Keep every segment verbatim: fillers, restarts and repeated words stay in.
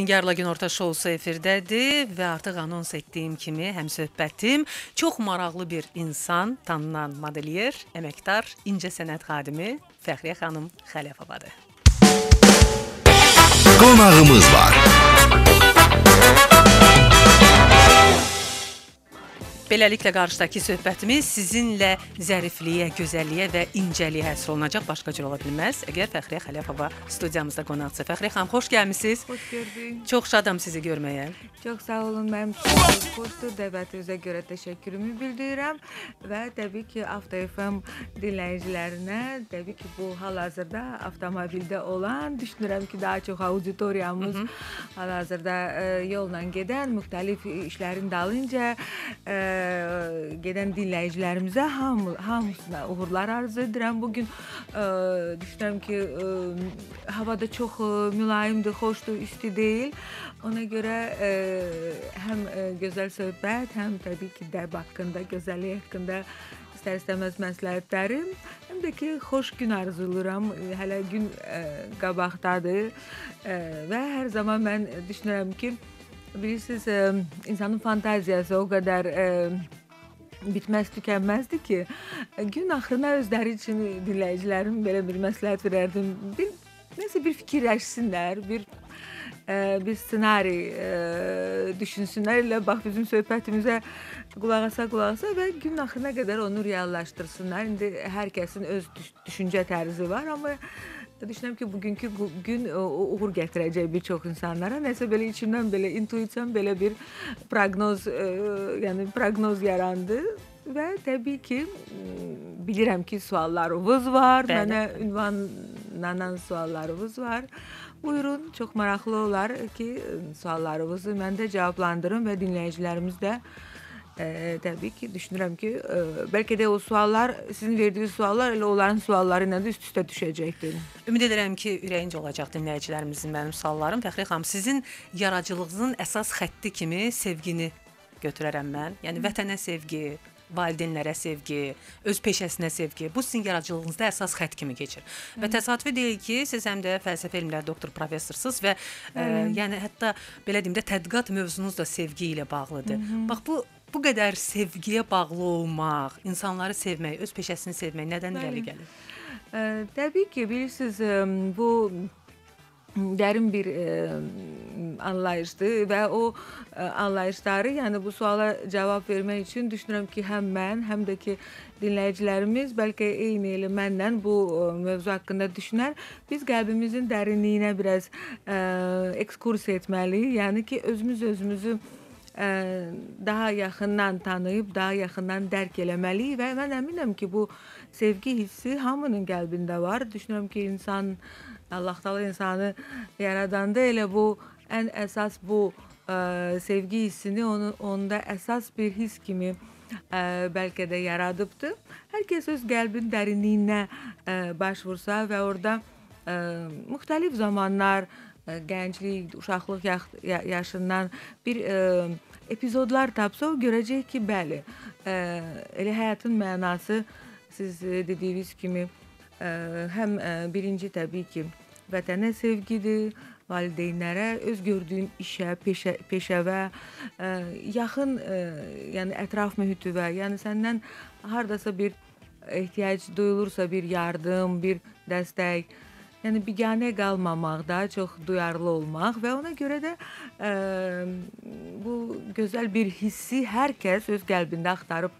Nigarla Günorta Şousu efirdədir və artıq anons etdiyim kimi həmsöhbətim çox maraqlı bir insan, tanınan modeliyer, əməkdar, incə sənət xadimi Fəxriyə xanım Xələfovadır. Qonağımız var. Beləliklə qarşıdakı söhbətimiz sizinlə zərifliyə, gözəlliyə və incəliyə həsr olunacaq. Başqa cür ola bilməz. Əgər Fəxriyə Xələfova studiyamızda qonaqdır. Fəxriyə xanım, xoş gəlmisiniz. Xoş gördük. Çox şadam sizi görməyə. Çox sağ olun. Mənim üçün xoşdur. Dəvətinizə görə təşəkkürümü bildirirəm və təbii ki, Avto F M dinləyicilərinə, təbii ki, bu hal-hazırda avtomobildə olan, düşünürəm ki, daha çox auditoriyamız hal-hazırda yolla gedən, müxtəlif işlərin dalınca gedən dinləyicilərimizə hamısına uğurlar arzu edirəm. Bugün düşünürəm ki, havada çox mülayimdir, xoşdur, üstü deyil. Ona görə həm gözəl söhbət, həm təbii ki, dəb haqqında, gözəllik haqqında istər-istəməz məsləhətlərim. Həm də ki, xoş gün arzuluram. Hələ gün qabaqdadır və hər zaman mən düşünürəm ki, bilirsiniz, insanın fantaziyası o qədər bitməz, tükənməzdir ki, gün axırına özləri üçün dinləyicilərim belə bir məsləhət verərdim. Nəsə bir fikirləşsinlər, bir ssenari düşünsünlər ilə bax bizim söhbətimizə qulağasa qulağasa və gün axırına qədər onu reallaşdırsınlar. İndi hər kəsin öz düşüncə tərzi var, amma düşünürəm ki, bugünkü gün uğur gətirəcək bir çox insanlara. Nəsə belə içimdən belə, intuisyon belə bir proqnoz, yəni proqnoz yarandı və təbii ki, bilirəm ki, suallarınız var, mənə ünvanlanan suallarınız var. Buyurun, çox maraqlı olar ki, suallarınızı mən də cavablandırım və dinləyicilərimiz də təbii ki, düşünürəm ki, bəlkə də o suallar, sizin verdiyiniz suallar elə onların sualları ilə də üst-üstə düşəcəkdir. Ümid edirəm ki, ürəyincə olacaq dinləyicilərimizin mənim suallarım. Fəxriyə xanım, sizin yaradıcılığınızın əsas xətti kimi sevgini götürərəm mən. Yəni, vətənə sevgi, valideynlərə sevgi, öz peşəsinə sevgi. Bu, sizin yaradıcılığınızda əsas xətt kimi keçir. Və təsadüfi deyil ki, siz həm də fəlsəfə elmlər doktor professorsuz və hətta, belə deyim də, tədqiqat mövzunuz da sevgi ilə bağlıdır. Bax, bu Bu qədər sevgiyə bağlı olmaq, insanları sevmək, öz peşəsini sevmək nədən irəli gəlir? Təbii ki, bilirsiniz, bu dərin bir anlayışdır və o anlayışları, yəni bu suala cavab vermək üçün düşünürəm ki, həm mən, həm də ki, dinləyicilərimiz bəlkə eyni elə məndən bu mövzu haqqında düşünər. Biz qəlbimizin dərinliyinə biraz ekskurs etməliyik, yəni ki, özümüz-özümüzü daha yaxından tanıyıb, daha yaxından dərk eləməliyik və mən əminəm ki, bu sevgi hissi hamının qəlbində var. Düşünürəm ki, insan, Allah-Taala insanı yaradanda elə bu, ən əsas bu sevgi hissini onda əsas bir his kimi bəlkə də yaradıbdır. Hər kəs öz qəlbin dərinliyinə baş vursa və orada müxtəlif zamanlar, gənclik, uşaqlıq yaşından bir epizodlar tapsa, o görəcək ki, bəli, elə həyatın mənası, siz dediyiniz kimi, həm birinci təbii ki, vətənə sevgidir, valideynlərə, öz gördüyün işə, peşəvə, yaxın ətraf mühitüvə, yəni səndən haradasa bir ehtiyac duyulursa, bir yardım, bir dəstək, yəni, biganə qalmamaq, daha çox duyarlı olmaq və ona görə də bu gözəl bir hissi hər kəs öz qəlbində axtarıb,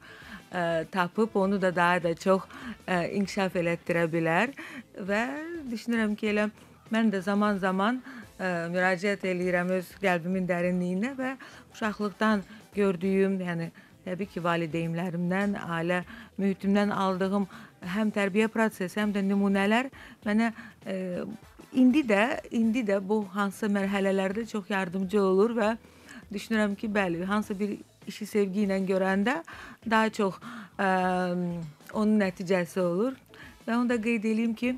tapıb, onu da daha da çox inkişaf elətdirə bilər və düşünürəm ki, elə mən də zaman-zaman müraciət eləyirəm öz qəlbimin dərinliyinə və uşaqlıqdan gördüyüm, yəni, təbii ki, valideynlərimdən, ailə mühitimdən aldığım həm tərbiyə prosesi, həm də nümunələr mənə indi də, indi də bu hansısa mərhələlərdə çox yardımcı olur və düşünürəm ki, bəli, hansısa bir işi sevgi ilə görəndə daha çox onun nəticəsi olur və onu da qeyd edeyim ki,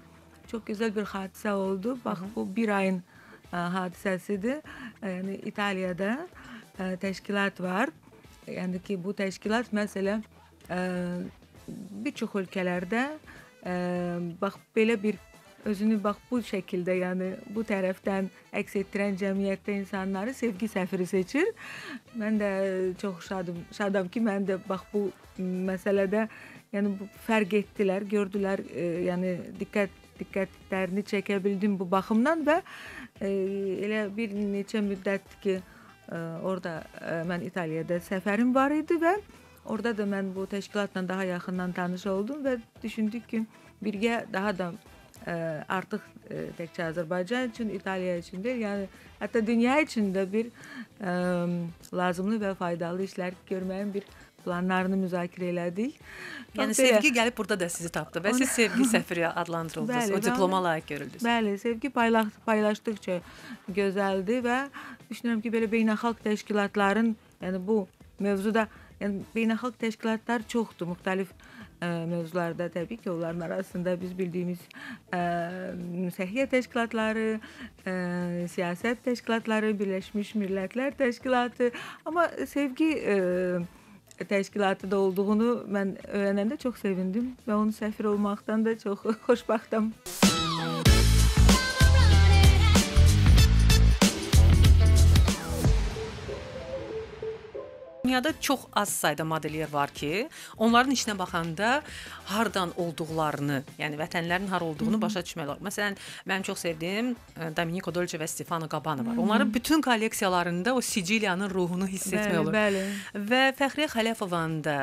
çox gözəl bir hadisə oldu. Bax, bu bir ayın hadisəsidir. Yəni, İtaliyada təşkilat var. Yəni ki, bu təşkilat, məsələ, bir çox ölkələrdə, bax, belə bir özünü bax bu şəkildə, yəni bu tərəfdən əks etdirən cəmiyyətdə insanları sevgi səfiri seçir. Mən də çox şadım, şadam ki, mən də bax bu məsələdə yəni bu fərq etdilər, gördülər, e, yəni diqqət diqqətlərini çəkə bildim bu baxımdan və e, elə bir neçə müddət ki, e, orada e, mən İtaliyada səfərim var idi və orada da mən bu təşkilatla daha yaxından tanış oldum və düşündük ki, birgə daha da Ee, artık e, tekçe Azerbaycan için, İtalya için değil, yani hatta dünya için de bir e, lazımlı ve faydalı işler görmeyen bir planlarını müzakirə elədik. Yani sevgi belə... gelip burada da sizi tapdı ve Ona... siz sevgi səfiri adlandırıldınız, bəli, o diploma layık görüldünüz. Bəli, sevgi paylaş, paylaştıkça gözeldi ve düşünüyorum ki, böyle beynəlxalq təşkilatların, yani bu mövzuda, yani beynəlxalq təşkilatlar çoxdur, müxtəlif mövzularda təbii ki, onların arasında biz bildiyimiz e, səhiyyə təşkilatları, e, siyasət təşkilatları, Birləşmiş Millətlər Təşkilatı, amma sevgi e, təşkilatı da olduğunu mən öyrənəndə çox sevindim və onun səfir olmaqdan da çox xoşbaxtam. Dünyada çox az sayda modelyer var ki, onların içinə baxanda hardan olduqlarını, yəni vətənlərin har olduğunu başa düşmək olar. Məsələn, mənim çox sevdiyim Domenico Dolce və Stefano Gabbana var. Onların bütün kolleksiyalarında o Siciliyanın ruhunu hiss etmək olur. Bəli, bəli. Və Fəxriyə Xələfovanın da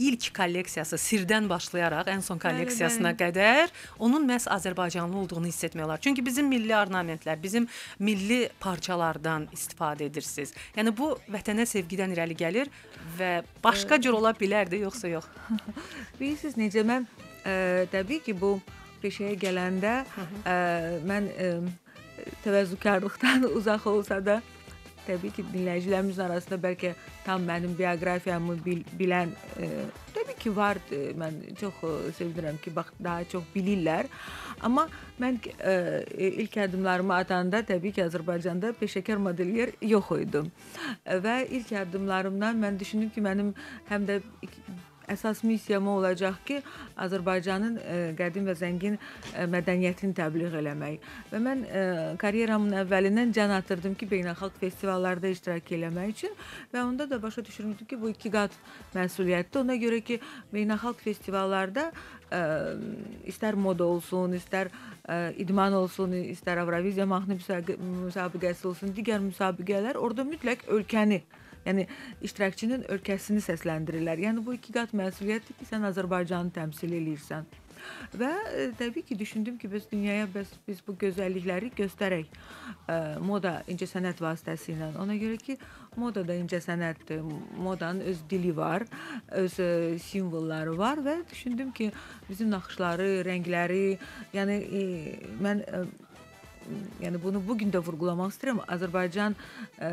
ilk kolleksiyası Sirdən başlayaraq ən son kolleksiyasına qədər onun məhz Azərbaycanlı olduğunu hiss etmək olar. Çünki bizim milli ornamentlər, bizim milli parçalardan istifadə edirsiniz. Yəni bu vətənə sevgidən irəli gəlir və başqa cür ola bilərdi, yoxsa yox? Bilirsiniz necə, mən e, təbii ki, bu peşəyə gələndə e, mən e, təvəzzükarlıqdan uzaq olsa da, təbii ki, dinləyicilərimiz arasında bəlkə tam mənim bioqrafiyamı bil, bilən e, təbii ki var, e, mən çox e, sevinirəm ki, bax, daha çox bilirlər. Amma mən e, ilk addımlarımı atanda təbii ki, Azərbaycanda peşəkar modelyer yox idi. Və ilk addımlarımdan mən düşündüm ki, mənim həm də əsas missiyam olacaq ki, Azərbaycanın e, qədim və zəngin e, mədəniyyətini təbliğ eləmək. Və mən e, karyeramın əvvəlindən can atırdım ki, beynəlxalq festivallarda iştirak eləmək üçün və onda da başa düşürmüşdüm ki, bu iki qat məsuliyyətdir. Ona görə ki, beynəlxalq festivallarda e, istər moda olsun, istər e, idman olsun, istər Avroviziya mahnı müsabiqəsi olsun, digər müsabiqələr orada mütləq ölkəni, yəni iştirakçının ölkəsini səsləndirirlər. Yəni bu iki qat məsuliyyətdir ki, sən Azərbaycanı təmsil edirsən. Və e, təbii ki, düşündüm ki, biz dünyaya biz, biz bu gözəllikləri göstərək e, moda incəsənət vasitəsi ilə. Ona görə ki, moda da incəsənətdir. Modanın öz dili var, öz e, simvolları var və düşündüm ki, bizim naxışları, rəngləri, yəni e, mən e, yəni bunu bugün də vurğulamaq istəyirəm. Azərbaycan e,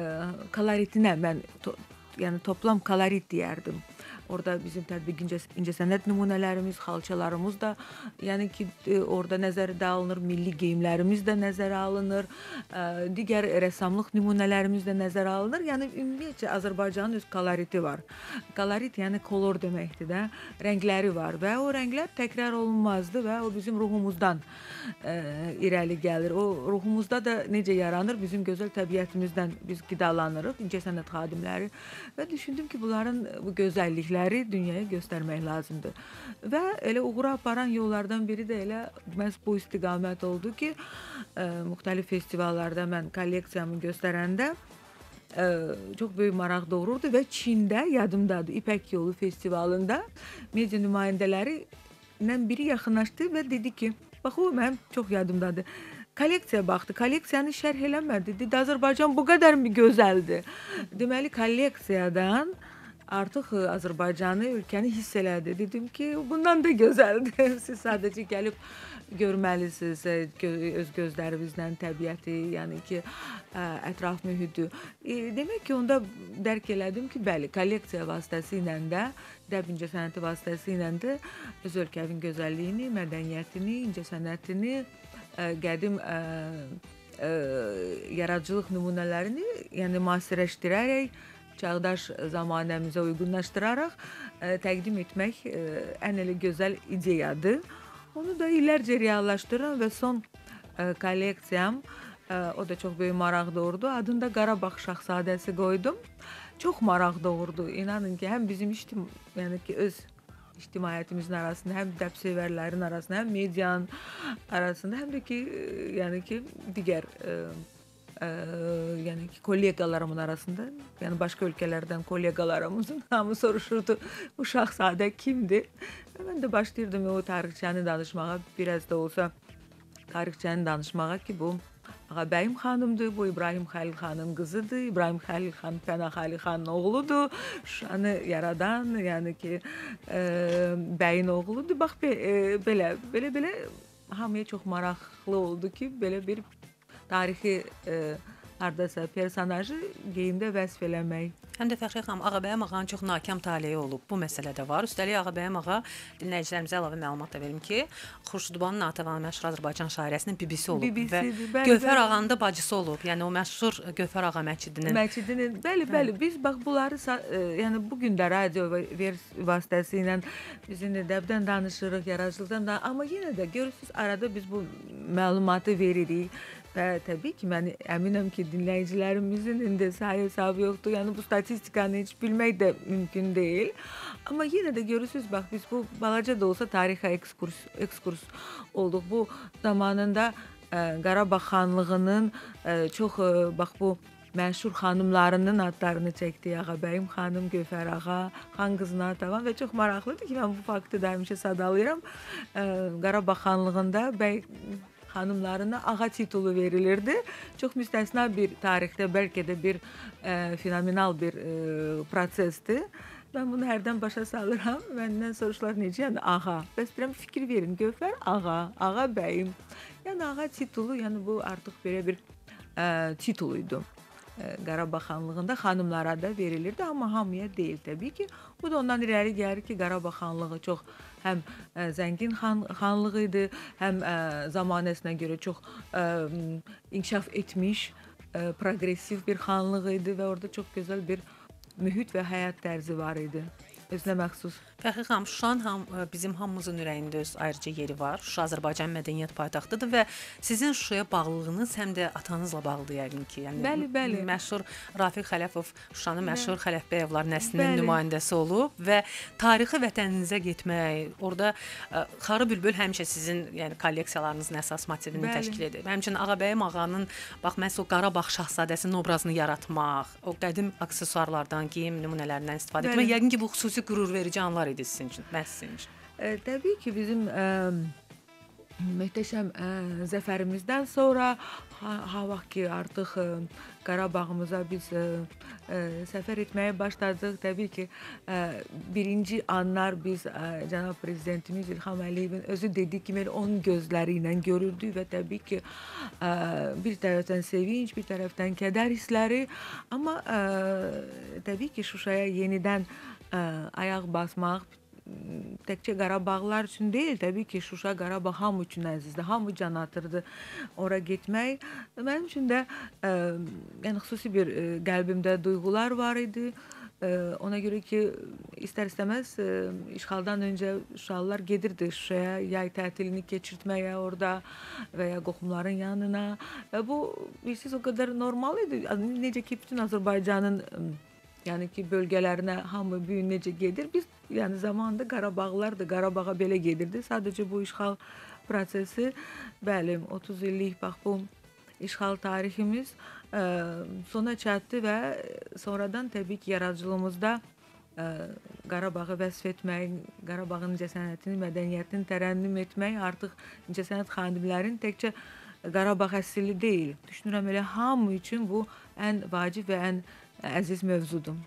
koloritinə mən to, yəni toplam kolorit deyərdim. Orada bizim tədbiq incəsənət nümunələrimiz, xalçalarımız da, yəni ki, orada nəzərdə alınır, milli geyimlərimiz də nəzərə alınır, digər rəssamlıq nümunələrimiz də nəzərə alınır. Yəni ümumiyyətcə Azərbaycanın öz koloriti var. Kolorit yəni kolor deməkdir də, rəngləri var və o rənglər təkrar olunmazdı və o bizim ruhumuzdan e, irəli gəlir. O ruhumuzda da necə yaranır? Bizim gözəl təbiətimizdən biz qidalanırıq, incəsənət xadimləri və düşündüm ki, bunların bu gözəllikləri dünyaya göstərmək lazımdır. Və elə uğura aparan yollardan biri də elə məhz bu istiqamət oldu ki, e, müxtəlif festivallarda mən kolleksiyamı göstərəndə e, çox böyük maraq doğururdu və Çində, yadımdadır, İpək Yolu festivalında media nümayəndələrindən biri yaxınlaşdı və dedi ki, bax o mənim çox yadımdadır. Kolleksiyaya baxdı, kolleksiyanı şərh eləmədi, dedi Azərbaycan bu qədər mi gözəldir? Deməli, kolleksiyadan artıq Azərbaycanı, ölkəni hiss elədi. Dedim ki, bundan da gözəldir. Siz sadəcə gəlib görməlisiniz öz gözlərinizlə təbiəti, yəni ki, ətraf mühiti. Demək ki, onda dərk elədim ki, bəli, kolleksiya vasitəsilə də, dəb incəsənəti vasitəsilə də öz ölkəvin gözəlliyini, mədəniyyətini, incəsənətini, qədim yaradıcılıq nümunələrini, yəni müasirləşdirərək, çağdaş zamanəmizə uyğunlaşdıraraq e, təqdim etmək e, ən elə gözəl ideyadır. Onu da illerce reallaştıran ve son e, koleksiyam, e, o da çok büyük maraq doğurdu. Adını da Qarabağ Şahzadəsi koydum. Çok maraq doğurdu. İnanın ki, hem bizim iştim, yani ki öz İctimaiyyətimizin arasında, həm dəbsevərlərin arasında, həm medianın arasında, həm də ki, yəni ki, digər e, e, yəni ki, kolleqalarımın arasında, yəni başqa ölkələrdən kolleqalarımızın hamı soruşurdu, bu şahzadə kimdir? Mən də başlayırdım o tarixçəni danışmağa, biraz da olsa tarixçəni danışmağa ki, bu Ağabəyim xanımdır, bu İbrahim Xəlil xanın qızıdır, İbrahim Xəlil xan Pənah Xəlil xanın oğludur, Şuşanı yaradan, yəni ki, e, bəyin oğludur. Bax, be, e, belə, belə, belə hamıya çox maraqlı oldu ki, belə bir tarixi e, haradasa personajı geyimdə vəsf eləmək. Həm də Fəxriyə xanım, Ağabəyim ağanın çox nakam taleyi olub. Bu məsələ də var. Üstəlik Ağabəyim ağa, dinləyicilərimizə əlavə məlumat da verim ki, Xurşudbanu Natəvan məşhur Azərbaycan şairəsinin bibisi olub. Bibisi, və Gövhər ağanın da bacısı olub. Yəni o məşhur Gövhər ağa məscidinin. Məscidinin. Bəli, bəli. Biz bax bunları, yəni bugün də radio vasitəsilə biz ədəbdən danışırıq, yaradıcılıqdan da. Amma yenə də görürsünüz, arada biz bu məlumatı veririk. Və təbii ki, mən əminəm ki, dinləyicilərimizin indi say-hesabı yoxdur. Yəni bu statistikanı heç bilmək də mümkün deyil. Amma yenə də görürsünüz, bax, biz bu balaca da olsa tarixə ekskurs, ekskurs olduq. Bu zamanında ə, Qarabağ xanlığının ə, çox, ə, bax, bu məşhur xanımlarının adlarını çəkdi. Ağabəyim xanım, Gövhər ağa, xan qızına tavan və çox maraqlıdır ki, mən bu faktı da həmişə sadalayıram. Ə, Qarabağ xanlığında bəy xanımlarına ağa titulu verilirdi. Çox müstəsna bir tarixdə, bəlkə də bir e, fenomenal bir e, prosesdir. Mən bunu hərdən başa salıram. Məndən soruşlar necə, yəni ağa. Bəs deyirəm, fikir verin, Gövhər ağa, ağa bəyim. Yəni ağa titulu, yəni bu artıq belə bir e, tituluydu. E, Qarabağ xanlığında xanımlara da verilirdi, amma hamıya deyil təbii ki. Bu da ondan irəli gəlir ki, Qarabağ xanlığı çox həm ə, zəngin xan, xanlığı idi, həm ə, zamanəsinə görə çox ə, inkişaf etmiş, ə, progresiv bir xanlıq idi və orada çox gözəl bir mühit və həyat tərzi var idi. Özünə məxsus. Fəxri xanım, Şuşan ham, bizim hamımızın ürəyində öz ayrıca yeri var. Şuşa Azərbaycan mədəniyyət paytaxtıdır və sizin Şuşaya bağlılığınız həm də atanızla bağlıdır yəqin ki. Yəni, bəli, bəli. Məşhur Rafiq Xələfov, Şuşanın məşhur Xələfbəyovlar nəslinin nümayəndəsi olub və tarixi vətəninizə getmək, orada ə, Xarı Bülbül həmişə sizin yəni, kolleksiyalarınızın əsas motivini bəli. Təşkil edir. Həmçinin Ağabəyim ağanın, bax, məhz o Qarabağ Şahzadəsinin obrazını yaratmaq, o qədim aksesuarlardan, geyim nümunələrindən istifadə etmək, yəqin ki, bu xüsusi qürur verici anlar idi sizin üçün, məhz sizin üçün. E, təbii ki, bizim e, möhtəşəm e, zəfərimizdən sonra ha, ha vaxt ki, artıq e, Qarabağımıza biz e, e, səfər etməyə başladıq. Təbii ki, e, birinci anlar biz e, Cənab Prezidentimiz İlham Əliyevin özü dediyi kimi onun gözləri ilə görürdük və təbii ki, e, bir tərəfdən sevinç, bir tərəfdən kədər hissləri. Amma e, təbii ki, Şuşaya yenidən Ə, ayaq basmaq təkcə Qarabağlılar üçün deyil, təbii ki, Şuşa Qarabağ hamı üçün əzizdir, hamı can atırdı ora getmək. Mənim üçün də ə, yəni xüsusi bir ə, qəlbimdə duyğular var idi. Ə, ona görə ki, istər-istəməz ə, işğaldan öncə Şuşalılar gedirdi Şuşaya, yay tətilini keçirtməyə orada və ya qohumların yanına. Və bu, bilirsiniz, o qədər normal idi. Necə ki, bütün Azərbaycanın yəni ki, bölgələrinə hamı büyün necə gedir. Biz, yəni zamanında Qarabağlılar da Qarabağa belə gedirdi. Sadəcə bu işğal prosesi, bəli, otuz illik, bax, bu işğal tariximiz ə, sona çatdı və sonradan təbii ki, yaradıcılığımızda ə, Qarabağı vəsf etmək, Qarabağın incəsənətini, mədəniyyətini tərənnüm etmək artıq incəsənət xadimlərinin təkcə Qarabağ əsilli deyil. Düşünürəm, elə hamı üçün bu ən vacib və ən əziz mövzudum.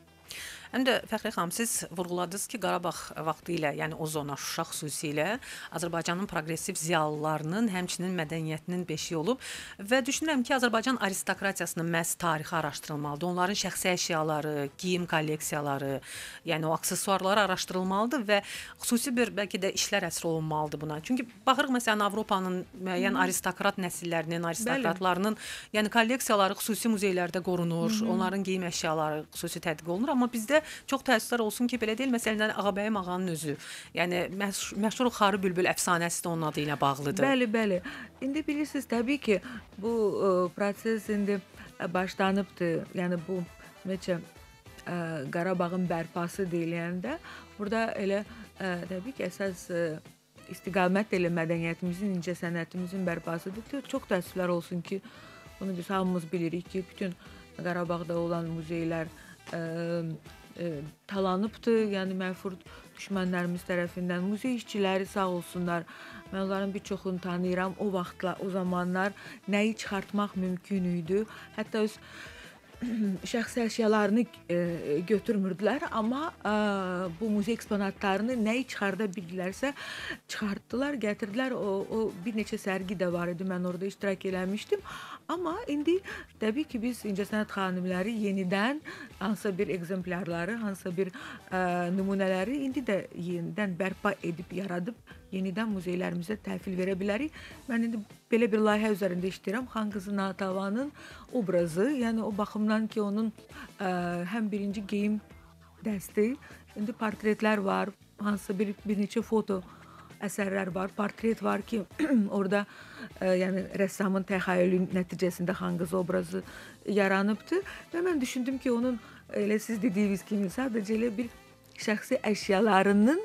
Həm də Fəxriyə xanım, siz vurğuladınız ki, Qarabağ vaxtı ilə, yəni o zona, Şuşa xüsusilə Azərbaycanın progresiv ziyalılarının, həmçinin mədəniyyətinin beşiyi olub və düşünürəm ki, Azərbaycan aristokratiyasının məhz tarixi araşdırılmalıdır. Onların şəxsi əşyaları, geyim kolleksiyaları, yəni o aksesuarları araşdırılmalıdır və xüsusi bir, bəlkə də işlər həsr olunmalıdır buna. Çünki baxırıq, məsələn, Avropanın müəyyən hmm. aristokrat nəsillərinin, aristokratlarının, yəni kolleksiyaları xüsusi muzeylərdə qorunur, hmm. onların geyim əşyaları xüsusi tədqiq olunur, amma bizdə Ümumiyyətlə çox təəssüflər olsun ki, belə deyil. Məsələn, Ağabəyim ağanın özü. Yəni, məşhur Xarı Bülbül əfsanəsi də onun adı ilə bağlıdır. Bəli, bəli. İndi bilirsiniz, təbii ki, bu proses indi başlanıbdır. Yəni, bu, necə, Qarabağın bərpası deyiləyəndə, burada elə, təbii ki, əsas istiqamət elə mədəniyyətimizin, incə sənətimizin bərpasıdır. Çox təəssüflər olsun ki, bunu biz hamımız bilirik ki, bütün Qarabağda olan muzeylər talanıbdır, yəni mənfur düşmənlərimiz tərəfindən. Muzey işçiləri sağ olsunlar, mən onların bir çoxunu tanıyıram. O vaxtla, o zamanlar nəyi çıxartmaq mümkün idi, hətta öz şəxsi əşyalarını götürmürdülər, amma bu muzey eksponatlarını nəyi çıxarda bildilərsə çıxartdılar, gətirdilər. O bir neçə sərgi də var idi, mən orada iştirak eləmişdim. Amma indi təbii ki, biz incəsənət xanimləri yenidən hansısa bir ekzemplarları, hansısa bir nümunələri indi də yenidən bərpa edib, yaradıb, yenidən muzeylərimizə təhvil verə bilərik. Mən indi belə bir layihə üzərində işləyirəm. Xan qızı Natavanın obrazı, yəni o baxımdan ki, onun həm birinci geyim dəsti, indi portretlər var, hansısa bir neçə foto əsərlər var, portret var ki, orada rəssamın təxayülü nəticəsində xan qızı obrazı yaranıbdır. Və mən düşündüm ki, onun elə siz dediyiniz kimi sadəcə elə bir şəxsi əşyalarının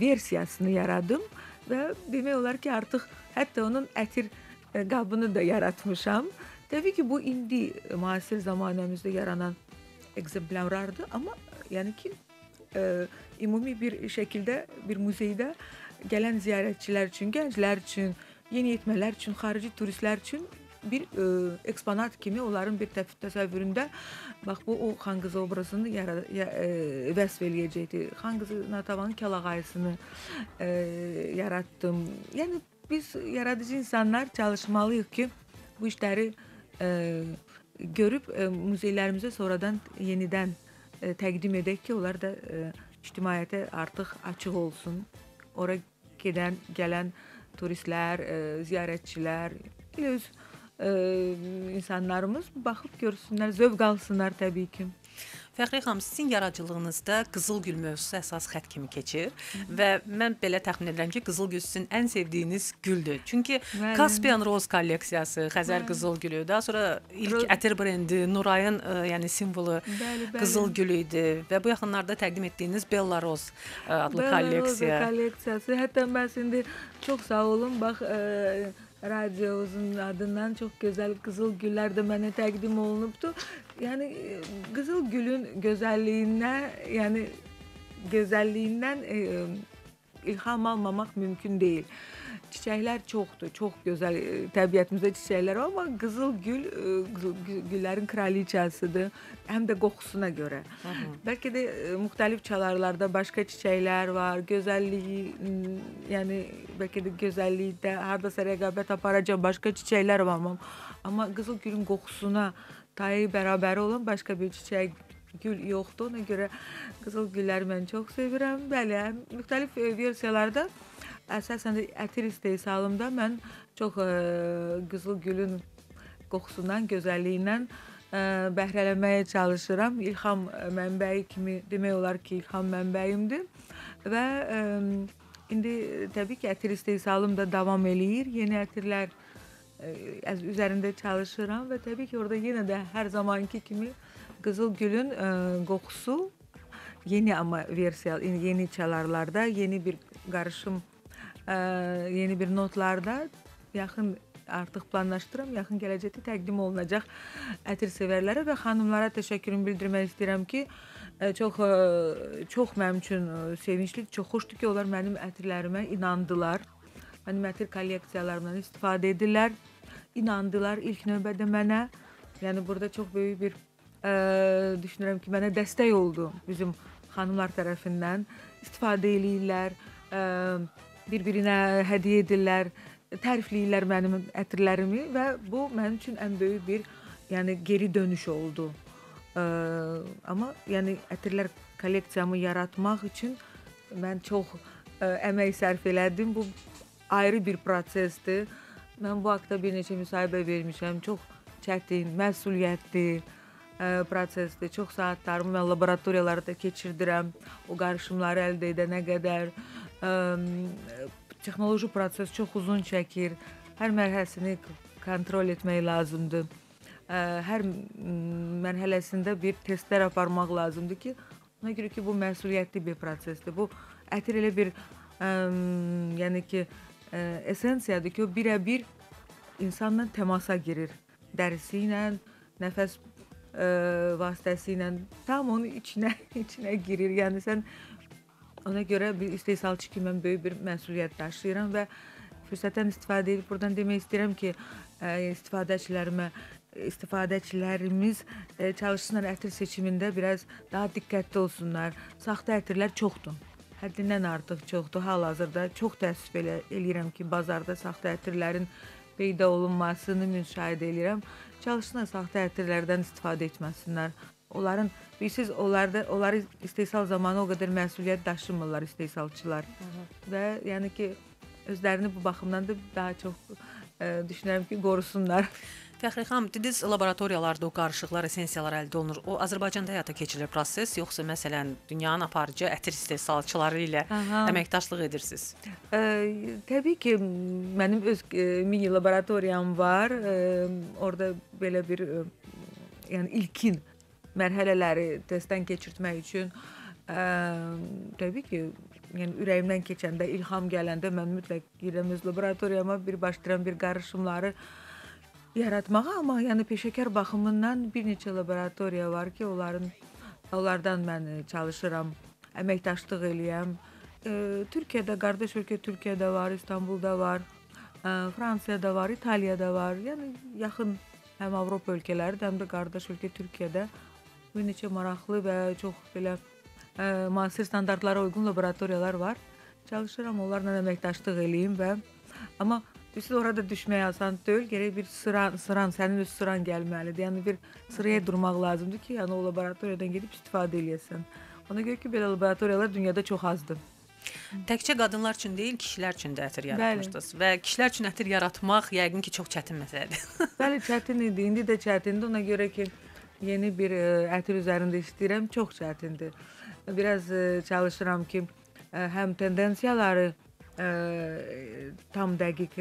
versiyasını yaradım və demək olar ki, artıq hətta onun ətir qabını da yaratmışam. Təbii ki, bu indi müasir zamanəmizdə yaranan ekzemplarlardır, amma yəni ki, ümumi bir şəkildə bir muzeydə gələn ziyarətçilər üçün, gənclər üçün, yeniyetmələr üçün, xarici turistlər üçün bir eksponat kimi onların bir təsəvvüründə bax bu, o xan qızı obrazını vəsf eləyəcəkdir. Xan qızı Natavanın kəlağayısını yaratdım. Yəni, biz yaradıcı insanlar çalışmalıyıq ki, bu işləri görüb muzeylərimizə sonradan yenidən təqdim edək ki, onlar da ictimaiyyətə artıq açıq olsun. Ora gedən, gələn turistlər, ziyarətçilər, elə öz insanlarımız baxıb görsünlər, zövq alsınlar təbii ki. Fəxriyə xanım, sizin yaradıcılığınızda Qızılgül mövzusu əsas xət kimi keçir və mən belə təxmin edirəm ki, Qızılgül sizin ən sevdiyiniz güldür. Çünki Kaspian Roz kolleksiyası, Xəzər Qızılgülü, daha sonra ilk ətir brendi, Nurayın simvolu Qızılgülü idi və bu yaxınlarda təqdim etdiyiniz Bella Roz adlı kolleksiyası. Hətta mən şimdi çox sağ olun, bax, radiomuzun adından çox gözəl Qızılgüllər də mənə təqdim olunubdur. Yəni, Qızılgülün gözəlliyindən ilham almamaq mümkün deyil. Çiçəklər çoxdur, çox gözəl təbiətimizdə çiçəklər var, amma Qızılgül güllərin kraliçasıdır, həm də qoxusuna görə. Bəlkə də müxtəlif çalarlarda başqa çiçəklər var, gözəlliyi, yəni bəlkə də gözəllikdə haradasa rəqabət aparacaq başqa çiçəklər var, amma Qızılgülün qoxusuna tayı bərabəri olan başqa bir çiçək gül yoxdur. Ona görə Qızılgülləri mən çox sevirəm. Bəli, müxtəlif versiyalarda əsasən də ətir istehsalımda mən çox Qızılgülün qoxusundan, gözəlliyindən bəhrələnməyə çalışıram. İlham mənbəyi kimi demək olar ki, ilham mənbəyimdir. Və indi təbii ki, ətir istehsalım da davam eləyir. Yeni ətirlər üzərində çalışıram və təbii ki, orada yenə də hər zamanki kimi Qızılgülün qoxusu yeni amma versiyal, yeni çalarlarda, yeni bir qarışım, yeni bir notlarda yaxın artıq planlaşdırıram, yaxın gələcəkdə təqdim olunacaq ətir sevərlərə və xanımlara təşəkkürümü bildirmək istəyirəm ki, çox mənim üçün sevincli, çox xoşdur ki, onlar mənim ətirlərimə inandılar, mənim ətir kolleksiyalarımdan istifadə edirlər, inandılar ilk növbədə mənə, yəni burada çox böyük bir düşünürəm ki, mənə dəstək oldu bizim xanımlar tərəfindən. İstifadə eləyirlər, bir-birinə hədiyə edirlər, tərifləyirlər mənim ətirlərimi və bu mənim üçün ən böyük bir geri dönüş oldu. Amma ətirlər kolleksiyamı yaratmaq üçün mən çox əmək sərf elədim. Bu ayrı bir prosesdir. Mən bu haqda bir neçə müsahibə vermişəm. Çox çətin, məsuliyyətli. prosesde çox saatlarımı mən laboratoriyalarda keçirdirəm, o qarışımları əldə edənə qədər. Texnoloji proses çox uzun çəkir, hər mərhələsini kontrol etmək lazımdır. Hər mərhələsində bir testlər aparmaq lazımdır ki, ona görə ki, bu məsuliyyətli bir prosesdir. Bu ətir elə bir esensiyadır ki, o birə-bir insanla təmasa girir. Dərisi ilə, nəfəs vasitəsi ilə, tam onun içinə girir. Yəni, sən ona görə bir istehsalçı kimi mən böyük bir məsuliyyət daşıyıram və fürsətdən istifadə edib buradan demək istəyirəm ki, istifadəçilərimə, istifadəçilərimiz çalışsınlar ətir seçimində biraz daha diqqətli olsunlar. Saxta ətirlər çoxdur, həddindən artıq çoxdur. Hal-hazırda çox təəssüf eləyirəm ki, bazarda saxta ətirlərin qeydə olunmasını müşahidə eləyirəm. Çalışsınlar saxta ətirlərdən istifadə etməsinlər. Onların, bilirsiniz, onları istehsal zamanı o qədər məsuliyyət daşımırlar istehsalçılar və yəni ki, özlərini bu baxımdan da daha çox düşünürəm ki, qorusunlar. Fəxriyə xanım, dediniz, laboratoriyalarda o qarışıqlar, esensiyalar əldə olunur. O, Azərbaycanda həyata keçirilir proses, yoxsa, məsələn, dünyanın aparıcı ətir istehsalçıları ilə əməkdaşlıq edirsiniz? Təbii ki, mənim öz mini laboratoriyam var. Orada belə bir ilkin mərhələləri testdən keçirtmək üçün təbii ki, ürəyimdən keçəndə, ilham gələndə mən mütləq girəm öz laboratoriyama, birbaşdıram bir qarışımları yaratmağa, amma yəni peşəkar baxımından bir neçə laboratoriya var ki, onlardan mən çalışıram, əməkdaşlıq eləyəm. Türkiyədə, qardaş ölkə Türkiyədə var, İstanbulda var, Fransiyada var, İtaliyada var, yəni yaxın həm Avropa ölkələri, həm də qardaş ölkə Türkiyədə bir neçə maraqlı və çox belə müasir standartlara uyğun laboratoriyalar var. Çalışıram, onlarla əməkdaşlıq eləyim və amma üstü orada düşməyə asan deyil, gərək bir sıran, sənin öz sıran gəlməlidir. Yəni, bir sıraya durmaq lazımdır ki, o laboratoriyadan gedib istifadə eləyəsən. Ona görə ki, belə laboratoriyalar dünyada çox azdır. Təkcə qadınlar üçün deyil, kişilər üçün də ətir yaratmışdınız və kişilər üçün ətir yaratmaq yəqin ki, çox çətin məsələdir. Bəli, çətin idi, indi də çətindir. Ona görə ki, yeni bir ətir üzərində işləyirəm, çox çətindir. Biraz çalışıram ki, həm tendensiyaları tam dəqiq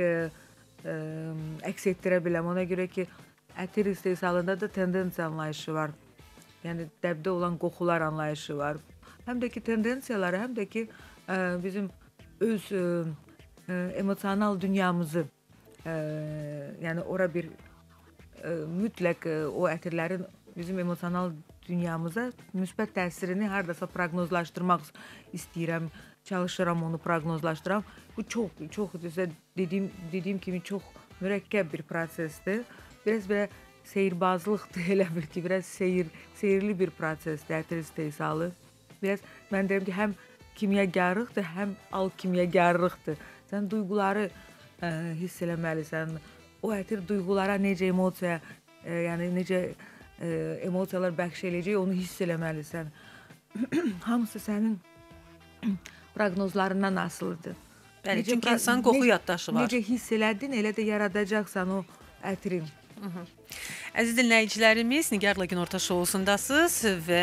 əks etdirə biləm. Ona görə ki, ətir istehsalında da tendensiya anlayışı var. Yəni, dəbdə olan qoxular anlayışı var. Həm də ki, tendensiyaları, həm də ki, bizim öz emosional dünyamızı, yəni, ora bir mütləq o ətirlərin bizim emosional dünyamıza müsbət təsirini haradasa proqnozlaşdırmaq istəyirəm, çalışıram, onu proqnozlaşdıram. Bu çox, çox, dediyim kimi, çox mürəkkəb bir prosesdir. Biraz belə seyirbazlıqdır, elə bil ki, biraz seyirli bir prosesdir, ətir istehsalı. Biraz, mən deyirəm ki, həm kimyəgarlıqdır, həm alkimyəgarlıqdır. Sən duyğuları hiss eləməlisən, o ətir duyğulara necə emosiya, yəni necə emosiyalar bəxş eləyəcək, onu hiss eləməlisən. Hamısı sənin proqnozlarından asılıdır. Bəli, çünki insan qoxu yaddaşı var. Necə hiss elədin, elə də yaradacaqsan o ətirin. Əziz dinləyicilərimiz, Nigarla Günorta şousundasınız və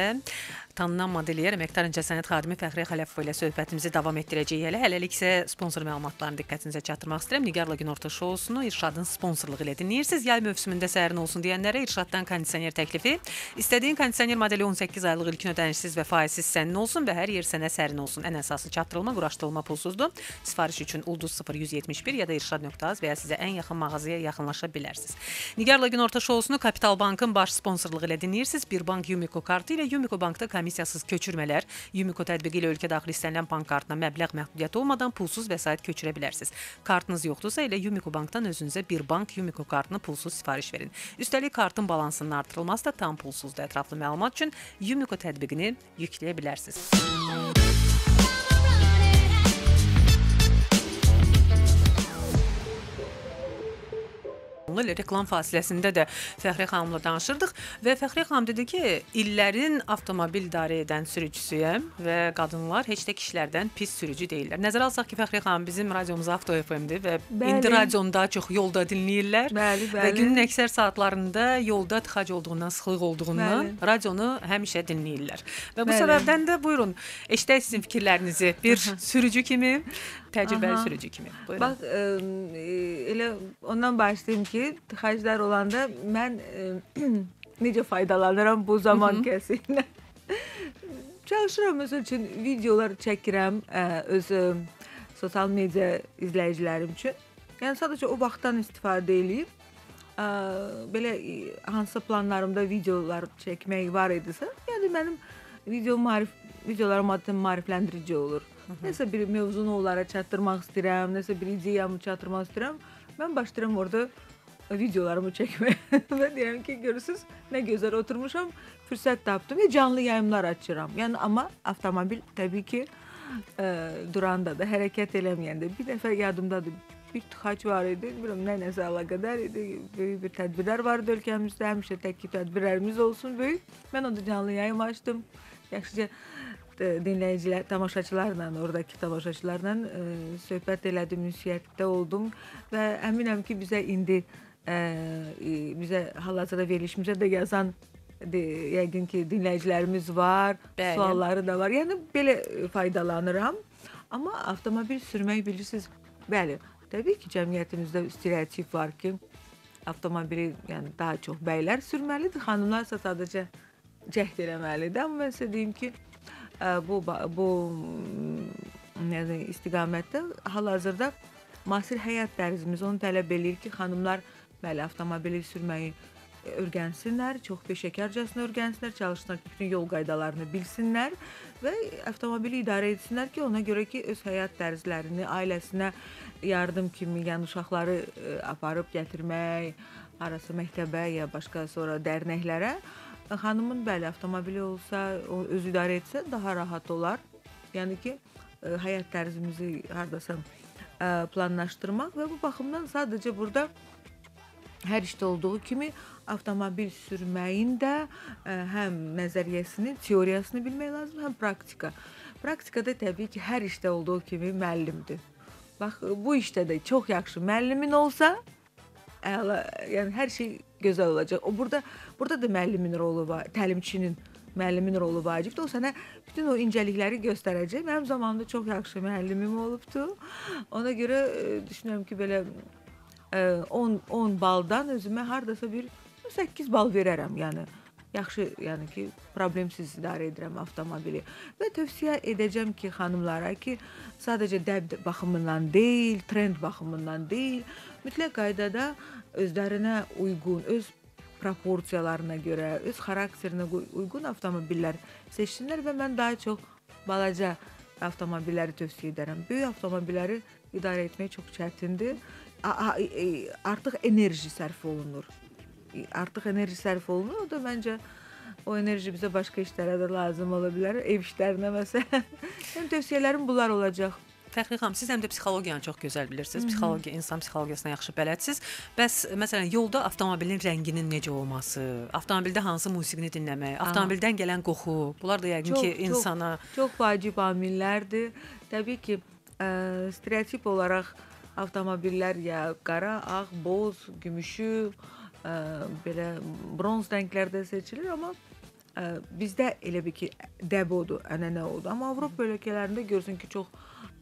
tanınan modelyer, əməkdar incəsənət xadimi Fəxriyə Xələfova ilə söhbətimizi davam etdirəcəyik. Hələ hələliksə sponsor məlumatlarını diqqətinizə çatdırmaq istəyirəm. Nigarla Günorta şousunu İrşadın sponsorluğu ilə dinləyirsiniz. Yay mövsümündə sərin olsun deyənlərə İrşaddan kondisioner təklifi. İstədiyin kondisioner modeli on səkkiz aylıq ilkin ödənişsiz və faizsiz sənin olsun və hər yer sənə sərin olsun. Ən əsası çatdırılma, quraşdırılma pulsuzdur. Sifariş üçün ulduz sıfır bir yeddi bir ya da irşad nöqtə az və ya sizə ən yaxın mağazaya yaxınlaşa bilərsiniz. Nigarla Günorta şousunu Kapital Bankın baş sponsorluğu ilə dinləyirsiniz. Bir bank Yumiko kartı ilə Yumiko Bankda komissiyasız köçürmələr, Yumiko tətbiqi ilə ölkə daxil istənilən bank kartına məbləğ məhdudiyyəti olmadan pulsuz vəsait köçürə bilərsiniz. Kartınız yoxdursa elə Yumiko Bankdan özünüzə bir bank Yumiko kartını pulsuz sifariş verin. Üstəlik, kartın balansının artırılması da tam pulsuzdur. Ətraflı məlumat üçün Yumiko tətbiqini yükləyə bilərsiniz. bağlı elə reklam fasiləsində də Fəxriyə xanımla danışırdıq və Fəxriyə xanım dedi ki, illərin avtomobil idarə edən sürücüsüyəm və qadınlar heç də kişilərdən pis sürücü deyirlər. Nəzərə alsaq ki, Fəxriyə xanım bizim radiomuz Avto F M-dir və bəli. İndi radionu daha çox yolda dinləyirlər bəli, bəli. Və günün əksər saatlarında yolda tıxac olduğundan, sıxlıq olduğundan bəli. Radionu həmişə dinləyirlər. Və bu bəli. Səbəbdən də buyurun, eşidək sizin fikirlərinizi bir sürücü kimi, təcrübəli sürücü kimi. Buyurun. Bax, e, elə ondan başlayayım ki, xərclər olanda mən e, necə faydalanıram bu zaman kəsində. Çalışıram, özü üçün videolar çəkirəm e, özü sosial media izləyicilərim üçün. Yəni, sadəcə o vaxtdan istifadə edib, e, belə hansısa planlarımda videolar çəkmək var idisə, yəni mənim video marif, videolarım adlı marifləndirici olur. Nəsə bir mövzunu onlara çatdırmaq istəyirəm, nəsə bir ideyamı çatdırmaq istəyirəm. Mən başlayıram orada videolarımı çəkməyə. Və deyirəm ki, görürsünüz, nə gözəl oturmuşam, fürsət tapdım və canlı yayımlar açıram. Yəni, amma avtomobil təbii ki, e, duranda da, hərəkət eləməyəndə. Bir dəfə yadımdadır, bir tıxac var idi, bilməm, nə nəsə əlaqədar idi, böyük bir tədbirlər vardı ölkəmizdə, həmişə tək ki, tədbirlərimiz olsun böyük. Mən onda canlı yayım açdım, yaxşıca dinləyicilər, tamaşaçılarla, oradakı tamaşaçılarla e, söhbət elədim, ünsiyyətdə oldum və əminəm ki, bizə indi, e, bizə hal-hazırda verilişimizə də yazan, de, yəqin ki, dinləyicilərimiz var, bəli. Sualları da var. Yəni, belə faydalanıram. Amma avtomobil sürmək bilirsiniz, bəli, təbii ki, cəmiyyətimizdə stereotip var ki, avtomobili yəni, daha çox bəylər sürməlidir, xanımlarsa sadəcə cəhd eləməlidir. Amma mən sizə deyim ki, Bu, bu yəni, istiqamətdə hal-hazırda müasir həyat tərzimiz onu tələb eləyir ki, xanımlar bəli, avtomobili sürməyi öyrənsinlər, çox peşəkarcasına öyrənsinlər, çalışsınlar ki, bütün yol qaydalarını bilsinlər və avtomobili idarə etsinlər ki, ona görə ki, öz həyat tərzlərini, ailəsinə yardım kimi, yəni uşaqları aparıb gətirmək, arası məktəbə ya başqa sonra dərnəklərə, xanımın bəli, avtomobili olsa, özü idarə etsə daha rahat olar. Yəni ki, ə, həyat tərzimizi haradasa ə, planlaşdırmaq və bu baxımdan sadəcə burada hər işdə olduğu kimi avtomobil sürməyin də ə, həm nəzəriyyəsini, teoriyasını bilmək lazım, həm praktika. Praktikada təbii ki, hər işdə olduğu kimi müəllimdir. Bax, bu işdə də çox yaxşı müəllimin olsa, əla, yəni hər şey gözəl olacaq. O burada burada da müəllimin rolu var, təlimçinin müəllimin rolu vacibdir. O sənə bütün o incəlikləri göstərəcək. Mənim zamanımda çox yaxşı müəllimim olubdu. Ona görə düşünürəm ki, belə on baldan özümə hardasa bir səkkiz bal verərəm. Yəni yaxşı, yəni ki, problemsiz idarə edirəm avtomobili. Və tövsiyə edəcəm ki, xanımlara ki, sadəcə dəb baxımından deyil, trend baxımından deyil, mütləq qaydada özlərinə uyğun, öz proporsiyalarına görə, öz xarakterinə uyğun avtomobillər seçsinlər və mən daha çox balaca avtomobilləri tövsiyə edərəm. Böyük avtomobilləri idarə etmək çox çətindir. Artıq enerji sərf olunur. Artıq enerji sərf olunur. O da məncə o enerji bizə başqa işlərə də lazım ola bilər. Ev işlərinə məsələn. Mənim tövsiyələrim bunlar olacaq. Fəxriyə xanım, siz həm də psixologiyanı çox gözəl bilirsiniz. Psixologiya, insan psixologiyasına yaxşı bələdsiniz. Bəs, məsələn, yolda avtomobilin rənginin necə olması, avtomobildə hansı musiqini dinləmək, avtomobildən gələn qoxu, bunlar da yəqin ki, insana... Çox vacib amillərdir. Təbii ki, stereotip olaraq avtomobillər ya qara, ağ, boz, gümüşü, belə bronz rənglərdə seçilir, amma bizdə elə bir ki, dəb odur, ənənə odur. Amma Avropa ölkələrində görürsün ki, çox